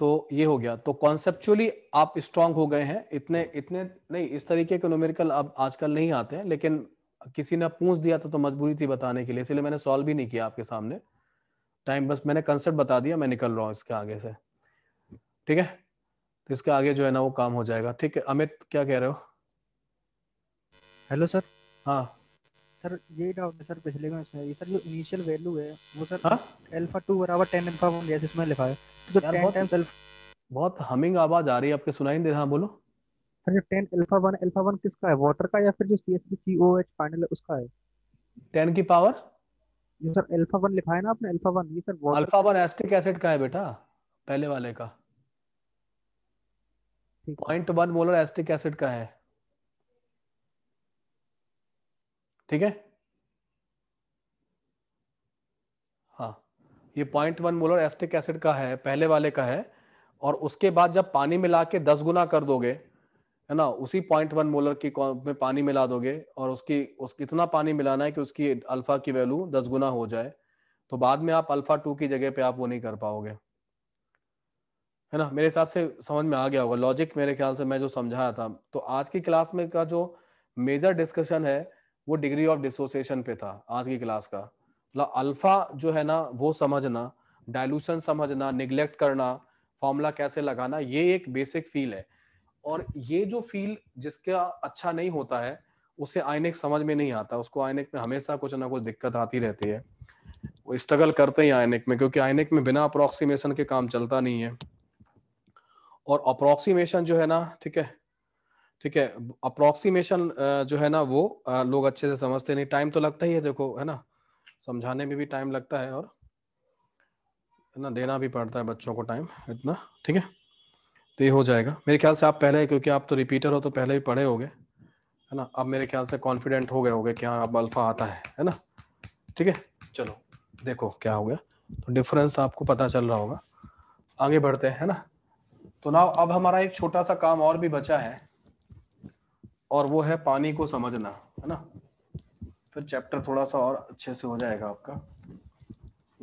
तो ये हो गया, तो कॉन्सेप्चुअली आप स्ट्रांग हो गए हैं, इतने इतने नहीं, इस तरीके के न्यूमेरिकल अब आजकल नहीं आते हैं, लेकिन किसी ने पूछ दिया था तो मजबूरी थी बताने के लिए, इसलिए मैंने सॉल्व भी नहीं किया आपके सामने, टाइम बस मैंने कंसेप्ट बता दिया, मैं निकल रहा हूँ इसके आगे से, ठीक है, तो इसके आगे जो है ना वो काम हो जाएगा, ठीक है। अमित क्या कह रहे हो। Hello sir. हाँ सर ये डाउट है सर पिछले का इसमें ये सर जो इनिशियल वैल्यू है वो सर अल्फा टू बराबर टेन अल्फा वन जैसे इसमें लिखा है तो टेन टाइम्स अल्फा। बहुत हमिंग आवाज आ रही है आपके, सुनाई दे रहा है? बोलो सर। जो ten alpha one alpha one किसका है, वाटर का या फिर जो सीएसपी सीओएच फाइनल है उसका है? टेन की पावर ये सर अल्फा वन लिखा है ना आपने, अल्फा वन ये sir alpha one acetic acid का है बेटा, पहले वाले का point one molar acetic acid का है। ठीक है, हाँ ये point one molar acetic acid का है, पहले वाले का है। और उसके बाद जब पानी मिला के दस गुना कर दोगे है ना, उसी पॉइंट वन मोलर की में पानी मिला दोगे और उसकी उस इतना पानी मिलाना है कि उसकी अल्फा की वैल्यू दस गुना हो जाए, तो बाद में आप अल्फा टू की जगह पे आप वो नहीं कर पाओगे, है ना। मेरे हिसाब से समझ में आ गया होगा लॉजिक, मेरे ख्याल से मैं जो समझाया था। तो आज की क्लास में का जो मेजर डिस्कशन है वो डिग्री ऑफ डिसोसिएशन पे था आज की क्लास का। मतलब अल्फा जो है ना वो समझना, डाइल्यूशन समझना, निगलेक्ट करना, फॉर्मूला कैसे लगाना, ये एक बेसिक फील है। और ये जो फील जिसका अच्छा नहीं होता है उसे आयनिक समझ में नहीं आता, उसको आयनिक में हमेशा कुछ ना कुछ दिक्कत आती रहती है, वो स्ट्रगल करते ही आयनिक में, क्योंकि आयनिक में बिना अप्रोक्सीमेशन के काम चलता नहीं है। और अप्रोक्सीमेशन जो है ना, ठीक है ठीक है, अप्रोक्सीमेशन जो है ना वो लोग अच्छे से समझते नहीं, टाइम तो लगता ही है देखो, है ना, समझाने में भी टाइम लगता है और ना देना भी पड़ता है बच्चों को टाइम इतना। ठीक है, तो ये हो जाएगा मेरे ख्याल से। आप पहले, क्योंकि आप तो रिपीटर हो तो पहले ही पढ़े होगे है ना, अब मेरे ख्याल से कॉन्फिडेंट हो गए होगे कि हाँ अब अल्फा आता है, है ना। ठीक है, चलो देखो क्या हो गया, तो डिफरेंस आपको पता चल रहा होगा। आगे बढ़ते हैं, है ना। तो ना अब हमारा एक छोटा सा काम और भी बचा है और वो है पानी को समझना, है ना। फिर चैप्टर थोड़ा सा और अच्छे से हो जाएगा आपका,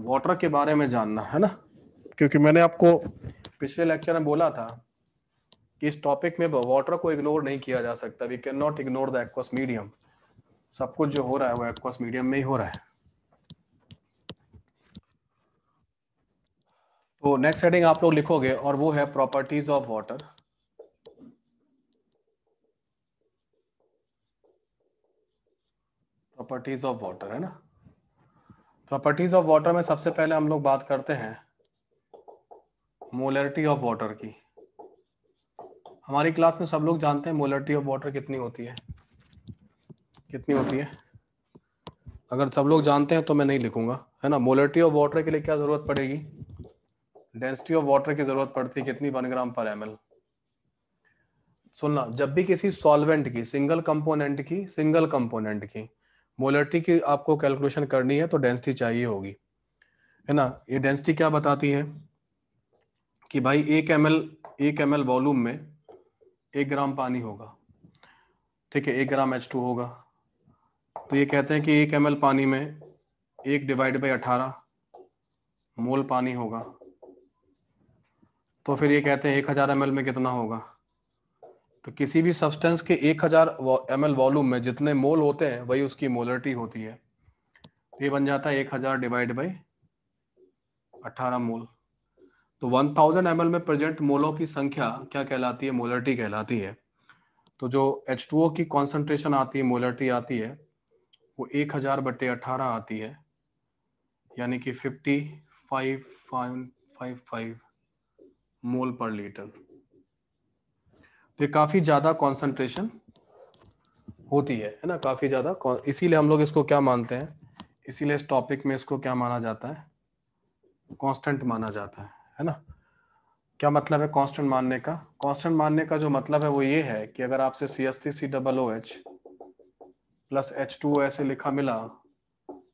वाटर के बारे में जानना, है ना। क्योंकि मैंने आपको पिछले लेक्चर में बोला था कि इस टॉपिक में वाटर को इग्नोर नहीं किया जा सकता, we can not ignore the aqueous medium. सब कुछ जो हो रहा है वो एक्वस मीडियम में ही हो रहा है। तो नेक्स्ट हेडिंग आप लोग लिखोगे और वो है properties of water. Properties of water, है ना। प्रॉपर्टीज ऑफ वाटर में सबसे पहले हम लोग बात करते हैं मोलरिटी ऑफ वाटर की। हमारी क्लास में सब लोग जानते हैं मोलरिटी ऑफ वाटर कितनी होती है, कितनी होती है। अगर सब लोग जानते हैं तो मैं नहीं लिखूंगा, है ना। मोलरिटी ऑफ वाटर के लिए क्या जरूरत पड़ेगी, डेंसिटी ऑफ वाटर की जरूरत पड़ती है, कितनी, वन ग्राम पर एम एल। सुनना, जब भी किसी सॉल्वेंट की, सिंगल कंपोनेंट की, सिंगल कंपोनेंट की मोलरिटी की आपको कैलकुलेशन करनी है तो डेंसिटी चाहिए होगी, है ना। ये डेंसिटी क्या बताती है कि भाई एक एम एल एक एम एल वॉल्यूम में एक ग्राम पानी होगा, ठीक है, एक ग्राम एच टू होगा। तो ये कहते हैं कि एक एम एल पानी में एक डिवाइड बाई अठारह मोल पानी होगा। तो फिर ये कहते हैं एक हजार एम एल में कितना होगा। तो किसी भी सब्सटेंस के एक हज़ार एम एल वॉल्यूम में जितने मोल होते हैं वही उसकी मोलरिटी होती है। तो ये बन जाता है एक हज़ार डिवाइड बाई अठारह मोल। तो एक हज़ार एम एल में प्रेजेंट मोलों की संख्या क्या कहलाती है, मोलरिटी कहलाती है। तो जो एच टू ओ की कॉन्सेंट्रेशन आती है, मोलरिटी आती है, वो एक हज़ार बटे अठारह आती है, यानी कि fifty five five five five mole पर लीटर। तो ये काफी ज्यादा कॉन्सेंट्रेशन होती है, है ना, काफी ज्यादा। इसीलिए हम लोग इसको क्या मानते हैं, इसीलिए इस टॉपिक में इसको क्या माना जाता है, कांस्टेंट माना जाता है, है ना। क्या मतलब है कांस्टेंट मानने का, कांस्टेंट मानने का जो मतलब है वो ये है कि अगर आपसे C S three C double O H plus H two O ऐसे लिखा मिला,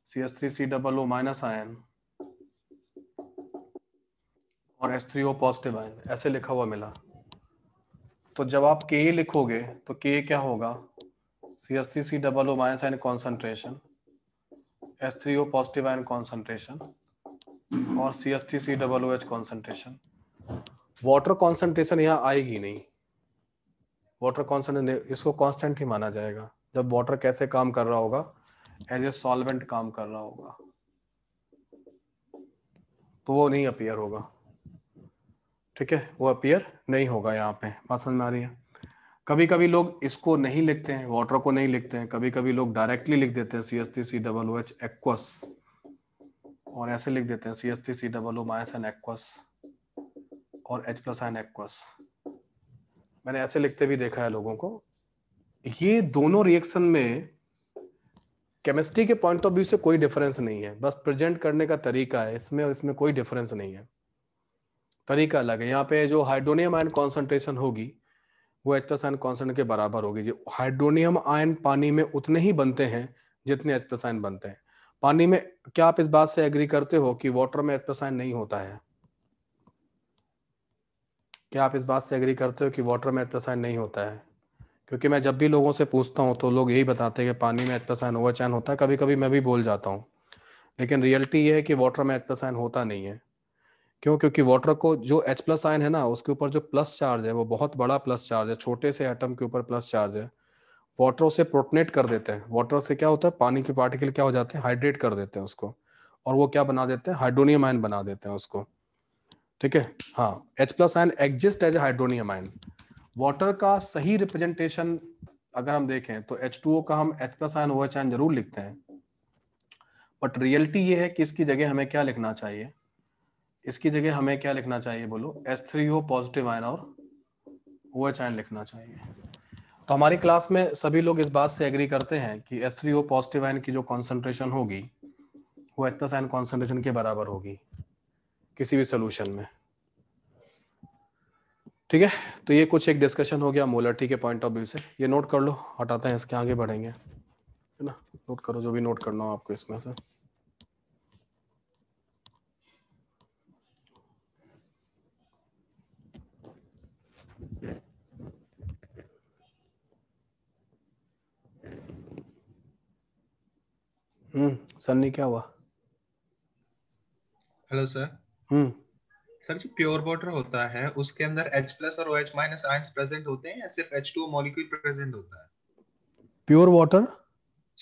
C S three C double O minus ion और H three O positive ion ऐसे लिखा हुआ मिला, तो जब आप के लिखोगे तो के क्या होगा, C S three C double O minus ion concentration, S three O positive ion concentration और C S three C double O H concentration. Water concentration यहाँ आएगी नहीं, वाटर कॉन्सेंट्रेशन इसको कांस्टेंट ही माना जाएगा। जब वाटर कैसे काम कर रहा होगा, एज ए सॉल्वेंट काम कर रहा होगा, तो वो नहीं अपियर होगा, ठीक है, वो अपियर नहीं होगा। यहाँ पे बात समझ में आ रही है। कभी कभी लोग इसको नहीं लिखते हैं, वाटर को नहीं लिखते हैं, कभी कभी लोग डायरेक्टली लिख देते हैं C S T C double O H aqueous, और ऐसे लिख देते हैं C S T C double O minus N aqueous और एच प्लस एन एक्वस। मैंने ऐसे लिखते भी देखा है लोगों को। ये दोनों रिएक्शन में केमिस्ट्री के पॉइंट ऑफ व्यू से कोई डिफरेंस नहीं है, बस प्रेजेंट करने का तरीका है इसमें और इसमें कोई डिफरेंस नहीं है, तरीका अलग है। यहाँ पे जो हाइड्रोनियम आयन कॉन्सेंट्रेशन होगी वो एच प्लस आयन कॉन्सेंट के बराबर होगी। जो हाइड्रोनियम आयन पानी में उतने ही बनते हैं जितने एच प्लस आयन बनते हैं पानी में। क्या आप इस बात से एग्री करते हो कि वाटर में एच प्लस आयन नहीं होता है? क्या आप इस बात से एग्री करते हो कि वाटर में एच प्लस आयन नहीं होता है? क्योंकि मैं जब भी लोगों से पूछता हूँ तो लोग यही बताते हैं कि पानी में H plus ion OH ion होता है। कभी कभी मैं भी बोल जाता हूँ, लेकिन रियलिटी ये है कि वाटर में एच प्लस आयन होता नहीं है। क्यों? क्योंकि वाटर को जो एच प्लस आयन है ना, उसके ऊपर जो प्लस चार्ज है वो बहुत बड़ा प्लस चार्ज है, छोटे से एटम के ऊपर प्लस चार्ज है। वाटर उसे प्रोटोनेट कर देते हैं। वाटर से क्या होता है, पानी के पार्टिकल क्या हो जाते हैं, हाइड्रेट कर देते हैं उसको, और वो क्या बना देते हैं, हाइड्रोनियम आयन बना देते हैं उसको। ठीक है, हाँ, H plus ion exist as a hydronium ion. Water का सही रिप्रेजेंटेशन अगर हम देखें तो एच टू ओ का हम H plus ion O H ion जरूर लिखते हैं, बट रियलिटी ये है कि इसकी जगह हमें क्या लिखना चाहिए, इसकी जगह हमें क्या लिखना चाहिए बोलो, H three O positive ion और O H आयन लिखना चाहिए। तो हमारी क्लास में सभी लोग इस बात से एग्री करते हैं कि H three O positive ion की जो कॉन्सेंट्रेशन होगी वो H प्लस आयन कॉन्सेंट्रेशन के बराबर होगी किसी भी सोल्यूशन में। ठीक है, तो ये कुछ एक डिस्कशन हो गया मोलरिटी के पॉइंट ऑफ व्यू से। ये नोट कर लो, हटाते हैं, इसके आगे बढ़ेंगे, है ना। नोट करो जो भी नोट करना हो आपको इसमें से। हम्म सन्नी, क्या हुआ? Hello sir. हम्म सर, जो प्योर वाटर होता है उसके अंदर H प्लस और OH माइनस आयंस प्रेजेंट होते हैं या सिर्फ H two O molecule present होता है? Pure water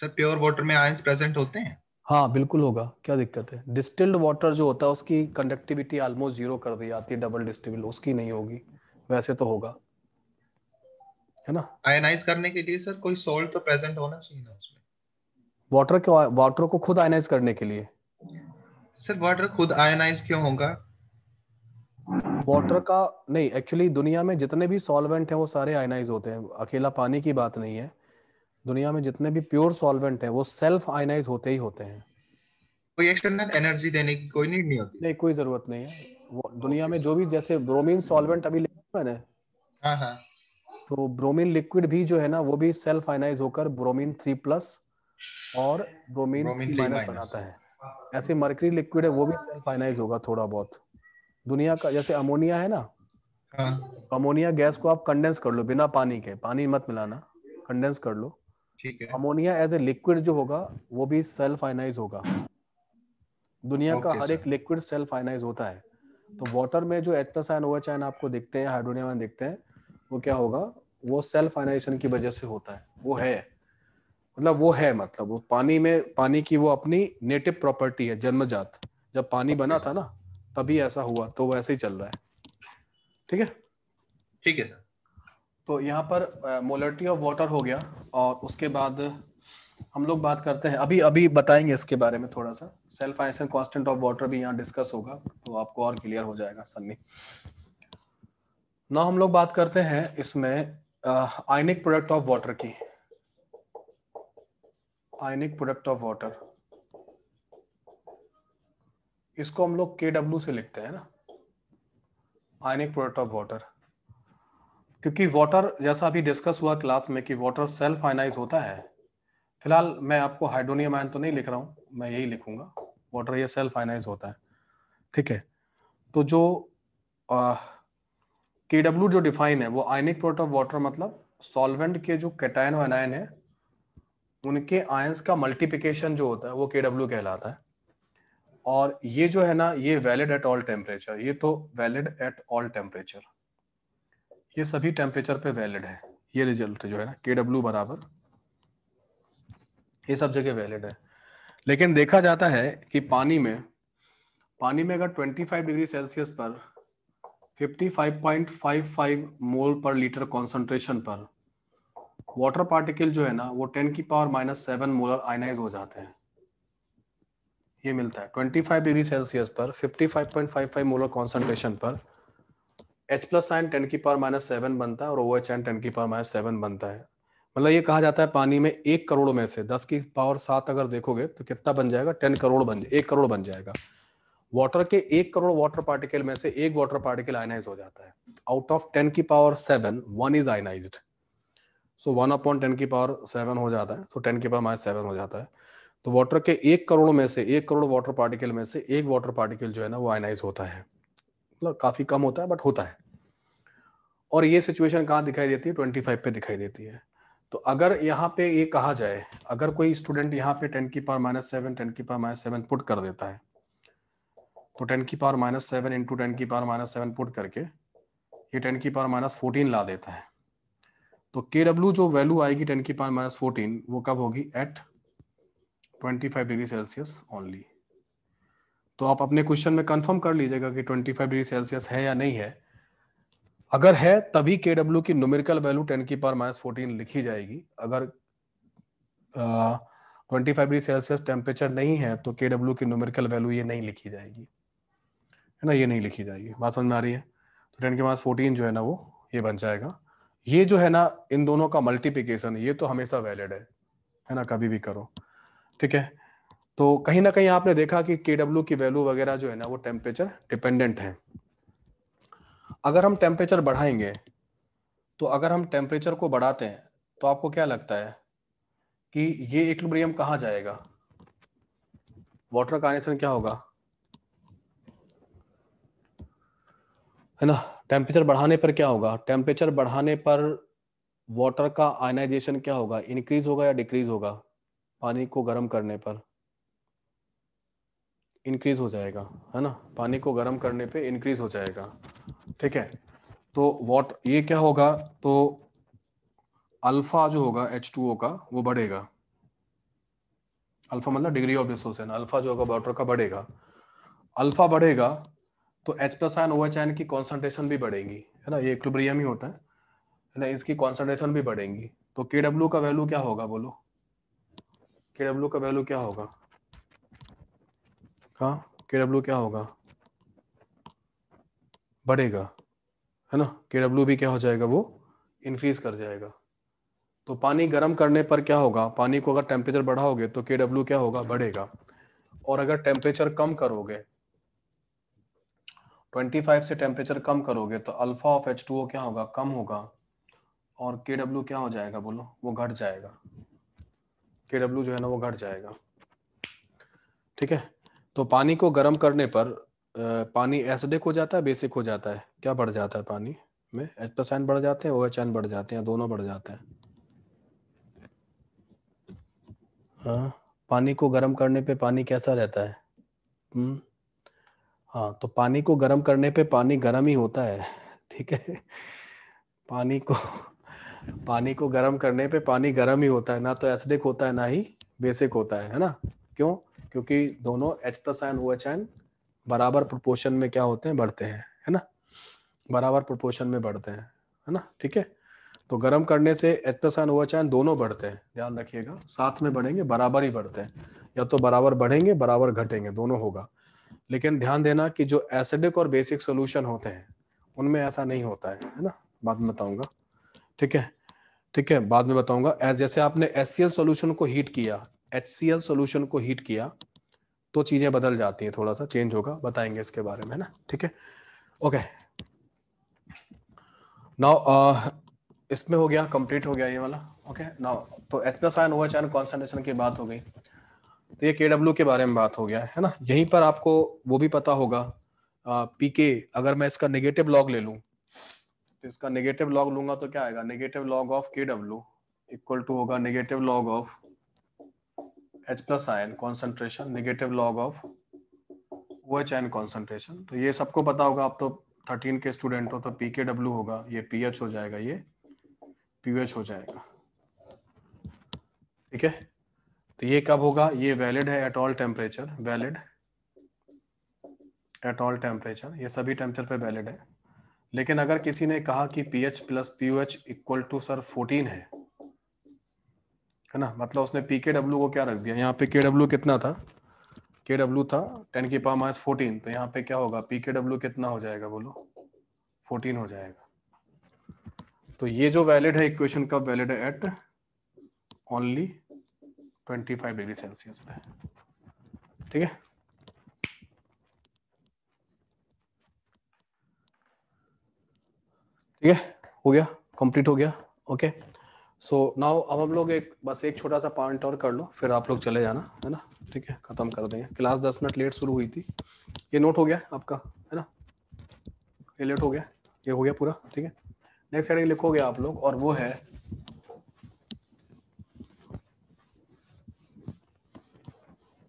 sir, pure water में आयंस प्रेजेंट होते हैं? हाँ बिल्कुल होगा, क्या दिक्कत है। डिस्टिल्ड वाटर जो होता है उसकी कंडक्टिविटी ऑलमोस्ट जीरो कर दी जाती है, डबल डिस्टिल्ड, उसकी नहीं होगी, वैसे तो होगा, है ना। आयनाइज करने के लिए सर कोई सॉल्ट तो प्रेजेंट होना चाहिए ना उसमें, वाटर के, वाटर को खुद आयनाइज करने के लिए। सर वाटर खुद आयनाइज क्यों होगा? वाटर का नहीं, एक्चुअली दुनिया में जितने भी सॉल्वेंट हैं वो सारे आयनाइज होते हैं, अकेला पानी की बात नहीं है। दुनिया में जितने भी प्योर सॉल्वेंट हैं वो सेल्फ आयनाइज होते ही होते हैं, कोई एक्सटर्नल एनर्जी देने की कोई नीड नहीं होती, नहीं कोई जरूरत नहीं है। वो दुनिया में जो भी, जैसे ब्रोमीन सॉल्वेंट अभी लिखा मैंने, हां हां, तो ब्रोमीन लिक्विड भी जो है ना वो भी सेल्फ आयनाइज होकर ब्रोमीन थ्री प्लस और ब्रोमीन थ्री माइनस बनाता है। ऐसे मरकरी लिक्विड है वो भी सेल्फ आयनाइज होगा थोड़ा बहुत। दुनिया का जैसे अमोनिया है ना, हाँ। अमोनिया गैस को आप कंडेंस कर लो बिना पानी के, पानी मत मिलाना, कंडेंस कर लो, ठीक है। अमोनिया एज ए लिक्विड जो होगा वो भी सेल्फ आयनाइज होगा। दुनिया का हर एक लिक्विड सेल्फ आयनाइज होता है। तो वाटर में जो H plus ion OH ion आपको दिखते हैं, हाइड्रोनियम आयन दिखते हैं, वो क्या होगा, वो सेल्फ आयनाइजेशन की वजह से होता है। वो है, मतलब वो है, मतलब वो पानी में, पानी की वो अपनी नेटिव प्रॉपर्टी है, जन्मजात। जब पानी बना था ना तभी ऐसा हुआ, तो वो ऐसे ही चल रहा है। ठीक है, ठीक है सर। तो यहाँ पर मोलरिटी ऑफ वाटर हो गया, और उसके बाद हम लोग बात करते हैं, अभी अभी बताएंगे इसके बारे में थोड़ा सा। Self ionisation constant of water भी यहाँ डिस्कस होगा, तो आपको और क्लियर हो जाएगा सन्नी। ना हम लोग बात करते हैं इसमें आयनिक प्रोडक्ट ऑफ वाटर की, आयनिक प्रोडक्ट ऑफ वाटर। इसको हम लोग के डब्ल्यू से लिखते हैं ना, आयनिक प्रोडक्ट ऑफ वाटर, क्योंकि वाटर जैसा अभी डिस्कस हुआ क्लास में कि वाटर सेल्फ आयनाइज होता है। फिलहाल मैं आपको हाइड्रोनियम आयन तो नहीं लिख रहा हूँ, मैं यही लिखूंगा, वाटर ये सेल्फ आयनाइज होता है। ठीक है, तो जो के डब्ल्यू जो डिफाइन है वो आयनिक प्रोडक्ट ऑफ वाटर, मतलब सॉल्वेंट के जो कैटायन और एनायन है उनके आयंस का मल्टीप्लिकेशन जो होता है वो के डब्ल्यू कहलाता है। और ये जो है ना, ये वैलिड एट ऑल टेम्परेचर, ये तो वैलिड एट ऑल टेम्परेचर, ये सभी टेम्परेचर पे वैलिड है। ये रिजल्ट जो है ना, के डब्ल्यू बराबर, ये सब जगह वैलिड है। लेकिन देखा जाता है कि पानी में, पानी में अगर पच्चीस डिग्री सेल्सियस पर पचपन पॉइंट पाँच पाँच मोल पर लीटर कॉन्सेंट्रेशन पर वाटर पार्टिकल जो है ना वो टेन की power minus seven molar ionise हो जाते हैं। ये मिलता है पच्चीस डिग्री सेल्सियस पर पचपन पॉइंट पाँच पाँच मोलर कॉन्सेंट्रेशन पर H प्लस साइन टेन की पावर माइनस सेवन बनता है और ओ एच साइन टेन की पावर माइनस सेवन बनता है। मतलब ये कहा जाता है पानी में एक करोड़ में से दस की पावर सात अगर देखोगे तो कितना बन जाएगा, दस करोड़ बन जाए, एक करोड़ बन जाएगा। वाटर के एक करोड़ वाटर पार्टिकल में से एक वाटर पार्टिकल आयनाइज हो जाता है। आउट ऑफ टेन की power seven one is ionised, so one upon ten की पावर सेवन हो जाता है, सो टेन की पावर माइनस सेवन हो जाता है। तो वाटर के एक करोड़ में से एक करोड़ वाटर पार्टिकल में से एक वाटर पार्टिकल जो है ना वो आयनाइज होता है। मतलब काफी कम होता है बट होता है। और ये सिचुएशन कहाँ दिखाई देती है, पच्चीस पे दिखाई देती है। तो अगर यहाँ पे ये कहा जाए, अगर कोई स्टूडेंट यहाँ पे टेन की पावर माइनस सेवन टेन की पावर माइनस सेवन पुट कर देता है तो टेन की power minus seven into ten की पावर माइनस सेवन पुट करके ये टेन की पावर माइनस फोर्टीन ला देता है। तो K W जो वैल्यू आएगी टेन की पावर माइनस फोर्टीन वो कब होगी, एट पच्चीस डिग्री सेल्सियस ओनली। तो आप अपने क्वेश्चन में कंफर्म कर लीजिएगा कि पच्चीस डिग्री सेल्सियस है या नहीं है। अगर है तभी K W की न्यूमेरिकल वैल्यू टेन की पावर माइनस फोर्टीन लिखी जाएगी। अगर आ, पच्चीस डिग्री सेल्सियस टेम्परेचर नहीं है तो K W की न्यूमेरिकल वैल्यू ये नहीं लिखी जाएगी, है ना, ये नहीं लिखी जाएगी। बात समझ में आ रही है। तो टेन की पावर माइनस फोर्टीन जो है ना वो ये बन जाएगा। ये जो है ना इन दोनों का मल्टीप्लिकेशन ये तो हमेशा वैलिड है, है ना, कभी भी करो, ठीक है। तो कहीं ना कहीं आपने देखा कि K W की वैल्यू वगैरह जो है ना वो टेम्परेचर डिपेंडेंट है। अगर हम टेम्परेचर बढ़ाएंगे तो अगर हम टेम्परेचर को बढ़ाते हैं तो आपको क्या लगता है कि ये इक्विलिब्रियम कहाँ जाएगा, वाटर का आयनाइजेशन क्या होगा, है ना। टेम्परेचर बढ़ाने पर क्या होगा, टेम्परेचर बढ़ाने पर वाटर का आयनाइजेशन क्या होगा, इंक्रीज होगा या डिक्रीज होगा। पानी को गर्म करने पर इंक्रीज हो जाएगा, है ना, पानी को गर्म करने पे इंक्रीज हो जाएगा, ठीक है। तो वॉट ये क्या होगा, तो अल्फा जो होगा एच टू ओ का वो बढ़ेगा। अल्फा मतलब डिग्री ऑफ डिसोसिएशन, अल्फा जो होगा वाटर का बढ़ेगा। अल्फा बढ़ेगा तो H plus ion OH ion की कॉन्सेंट्रेशन भी बढ़ेगी, है ना, ये इक्विलिब्रियम ही होता है, है ना, इसकी कॉन्सेंट्रेशन भी बढ़ेगी। तो K W का वैल्यू क्या होगा, बोलो K W का वैल्यू क्या होगा, हाँ K W क्या होगा, बढ़ेगा, है ना। K W भी क्या हो जाएगा, वो इंक्रीज कर जाएगा। तो पानी गर्म करने पर क्या होगा, पानी को अगर टेम्परेचर बढ़ाओगे तो K W क्या होगा, बढ़ेगा। और अगर टेम्परेचर कम करोगे, पच्चीस से टेम्परेचर कम करोगे तो alpha of H two O क्या होगा, कम होगा और K W क्या हो जाएगा, बोलो वो घट जाएगा। K W जो है ना वो घट जाएगा, ठीक है। तो पानी को गर्म करने पर पानी एसिडिक हो जाता है, बेसिक हो जाता है, क्या बढ़ जाता है पानी में, H प्लस आयन बढ़ जाते हैं, OH आयन बढ़ जाते हैं, दोनों बढ़ जाते हैं। हाँ, पानी को गर्म करने पे पानी कैसा रहता है, हम्म हाँ, तो पानी को गर्म करने पे पानी गर्म ही होता है, ठीक है। पानी को पानी को गर्म करने पे पानी गर्म ही होता है, ना तो एसिडिक होता है ना ही बेसिक होता है, है ना। क्यों, क्योंकि दोनों H plus ion OH ion बराबर प्रोपोर्शन में क्या होते हैं, बढ़ते हैं, है ना, बराबर प्रोपोर्शन में बढ़ते हैं, है ना, ठीक है। तो गर्म करने से H plus ion OH ion दोनों बढ़ते हैं, ध्यान रखिएगा, साथ में बढ़ेंगे, बराबर ही बढ़ते हैं, या तो बराबर बढ़ेंगे बराबर घटेंगे, दोनों होगा। लेकिन ध्यान देना कि जो एसिडिक और बेसिक सॉल्यूशन होते हैं उनमें ऐसा नहीं होता है, है ना, बाद में बताऊंगा, ठीक है, ठीक है, बाद में बताऊंगा। एस जैसे आपने HCl सॉल्यूशन को हीट किया, HCl सॉल्यूशन को हीट किया तो चीजें बदल जाती हैं, थोड़ा सा चेंज होगा, बताएंगे इसके बारे में, है ना, ठीक है, ओके। नाउ इसमें हो गया, कंप्लीट हो गया ये वाला, ओके। नाउ तो H plus ion OH ion concentration की बात हो गई, तो ये K W के बारे में बात हो गया, है ना। यहीं पर आपको वो भी पता होगा P K, अगर मैं इसका नेगेटिव लॉग ले लूं तो इसका नेगेटिव लॉग लूंगा तो क्या आएगा, negative log of K W equal to होगा negative log of H plus ion concentration negative log of OH ion concentration. तो ये सबको पता होगा, आप तो थर्टीन के स्टूडेंट हो, तो P K W होगा, ये P H हो जाएगा, ये P H हो जाएगा, ठीक है। तो ये कब होगा, ये वैलिड है at all temperature, valid at all temperature, ये सभी टेम्परेचर पे वैलिड है। लेकिन अगर किसी ने कहा कि pH plus pOH equal to sir fourteen है, है ना, मतलब उसने पी के डब्ल्यू को क्या रख दिया, यहाँ पे के डब्ल्यू कितना था, के डब्ल्यू था टेन की पावर माइनस फोर्टीन, तो यहाँ पे क्या होगा, पी के डब्ल्यू कितना हो जाएगा बोलो, फोर्टीन हो जाएगा। तो ये जो वैलिड है इक्वेशन कब वैलिड है, एट ओनली पच्चीस डिग्री सेल्सियस पे, ठीक है। ठीक है, हो गया, कंप्लीट हो गया, ओके। सो नाउ अब हम लोग एक बस एक छोटा सा पॉइंट और कर लो, फिर आप लोग चले जाना, है ना, ठीक है, खत्म कर देंगे। क्लास दस मिनट लेट शुरू हुई थी, ये नोट हो गया आपका, है ना, ये लेट हो गया, ये हो गया पूरा, ठीक है। नेक्स्ट हेडिंग लिखोगे आप लोग और वो है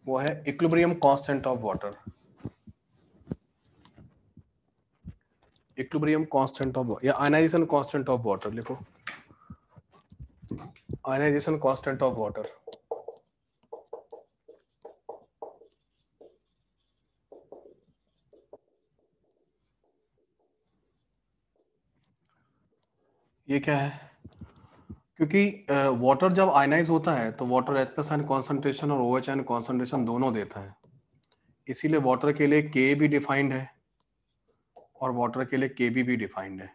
वो है equilibrium constant of water, equilibrium constant of या आयनाइजेशन कांस्टेंट ऑफ वाटर लिखो, आयनाइजेशन कांस्टेंट ऑफ वाटर। ये क्या है, क्योंकि वाटर जब आयनाइज होता है तो water H plus ion concentration और ओ एच आयन कॉन्सेंट्रेशन दोनों देता है, इसीलिए वाटर के लिए के भी डिफाइंड है और वाटर के लिए के बी भी डिफाइंड है,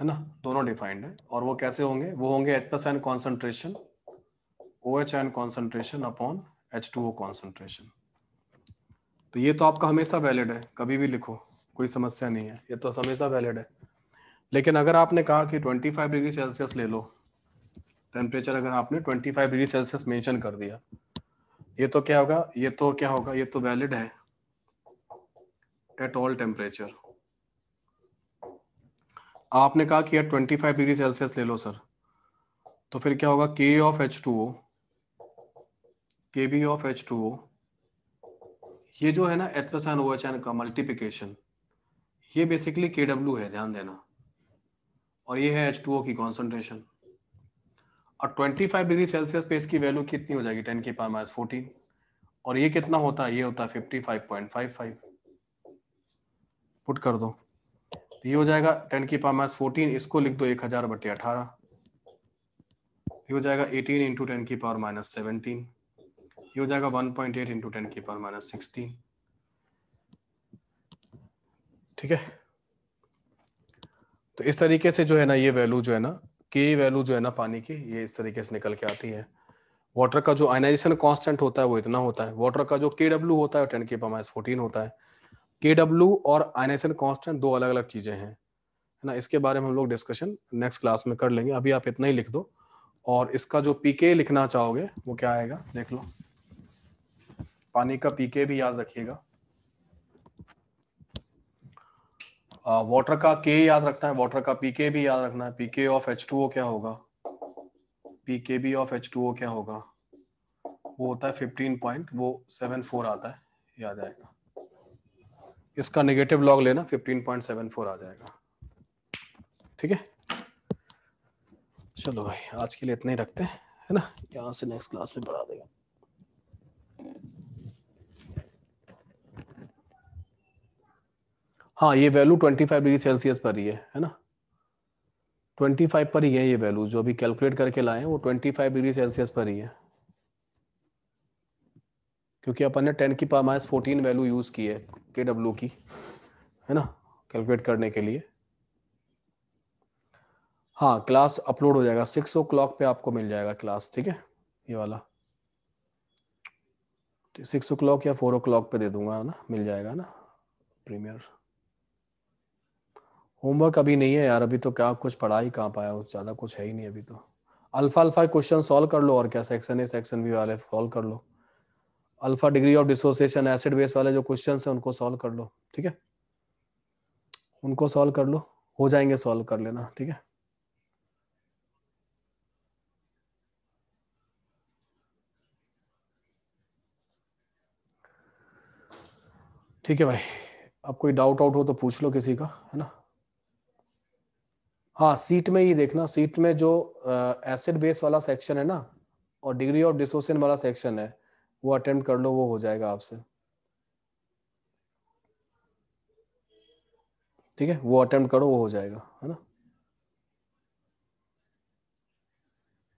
है ना, दोनों डिफाइंड है। और वो कैसे होंगे, वो होंगे H plus ion concentration O H ion concentration upon H two O concentration. तो ये तो आपका हमेशा वैलिड है, कभी भी लिखो, कोई समस्या नहीं है, ये तो हमेशा वैलिड है। लेकिन अगर आपने कहा कि पच्चीस डिग्री सेल्सियस ले लो टेम्परेचर, अगर आपने पच्चीस डिग्री सेल्सियस मेंशन कर दिया, ये तो क्या होगा, ये तो क्या होगा, ये तो वैलिड है एट ऑल टेम्परेचर। आपने कहा कि यार पच्चीस डिग्री सेल्सियस ले लो सर, तो फिर क्या होगा, के of H two O, K b of H two O, ये जो है ना H plus N O H N का मल्टीप्लिकेशन, ये बेसिकली के डब्ल्यू है, ध्यान देना, और ये है एच टू ओ की कॉन्सेंट्रेशन। और पच्चीस डिग्री सेल्सियस पे इसकी वैल्यू कितनी हो जाएगी, टेन की पावर माइनस फोर्टीन, और ये कितना होता है, ये होता है fifty five point five five, put कर दो, तो ये हो जाएगा टेन की पावर माइनस फोर्टीन, इसको लिख दो एक हजार बटे अठारह, ये हो जाएगा एटीन इंटू टेन की पावर माइनस सेवनटीन, ये हो जाएगा one point eight into ten की पावर माइनस सिक्सटीन, ठीक है। तो इस तरीके से जो है ना ये वैल्यू जो है ना, के वैल्यू जो है ना पानी की, ये इस तरीके से निकल के आती है। वाटर का जो आयनाइजेशन कांस्टेंट होता है वो इतना होता है, वाटर का जो के डब्ल्यू होता है टेन की पावर माइनस फोर्टीन होता है। के डब्ल्यू और आयनाइजेशन कांस्टेंट दो अलग अलग चीजें हैं, है ना, इसके बारे में हम लोग डिस्कशन नेक्स्ट क्लास में कर लेंगे, अभी आप इतना ही लिख दो। और इसका जो पी के लिखना चाहोगे वो क्या आएगा, देख लो, पानी का पी के भी याद रखिएगा, वाटर uh, का के याद रखना है, वाटर का पीके भी याद रखना है, pK of H two O क्या होगा, pK b of H two O क्या होगा, वो होता है फिफ्टीन पॉइंट वो सेवन फोर आता है, ये आ जाएगा। इसका नेगेटिव लॉग लेना, फिफ्टीन पॉइंट सेवन फोर आ जाएगा, ठीक है। चलो भाई आज के लिए इतना ही रखते हैं, है ना, यहाँ से नेक्स्ट क्लास में पढ़ा देगा। हाँ, ये वैल्यू पच्चीस डिग्री सेल्सियस पर ही है, है ना, पच्चीस पर ही है ये वैल्यू, जो अभी कैलकुलेट करके लाए हैं वो पच्चीस डिग्री सेल्सियस पर ही है, क्योंकि अपन ने टेन की power minus fourteen value use की है के डब्ल्यू की, है ना, कैलकुलेट करने के लिए। हाँ, क्लास अपलोड हो जाएगा सिक्स ओ क्लॉक पे, आपको मिल जाएगा क्लास, ठीक है, ये वाला सिक्स ओ क्लॉक या फोर ओ क्लॉक पे दे दूंगा ना, मिल जाएगा ना प्रीमियर। होमवर्क अभी नहीं है यार, अभी तो क्या कुछ पढ़ा ही कहाँ पाया, ज़्यादा कुछ है ही नहीं अभी तो। अल्फा अल्फा क्वेश्चन सॉल्व कर लो, और क्या सेक्शन ए सेक्शन बी वाले सॉल्व कर लो, alpha degree of dissociation acid base वाले जो क्वेश्चन हैं उनको सॉल्व कर लो, ठीक है, उनको सॉल्व कर लो, हो जाएंगे सॉल्व कर लेना, ठीक है। ठीक है भाई, अब कोई डाउट आउट हो तो पूछ लो किसी का, है ना। हाँ, सीट में ही देखना, सीट में जो एसिड बेस वाला सेक्शन है ना और डिग्री ऑफ डिसोसिएशन वाला सेक्शन है वो अटेम्प्ट कर लो, वो हो जाएगा आपसे। ठीक है, वो अटेम्प्ट करो, वो हो जाएगा, है ना।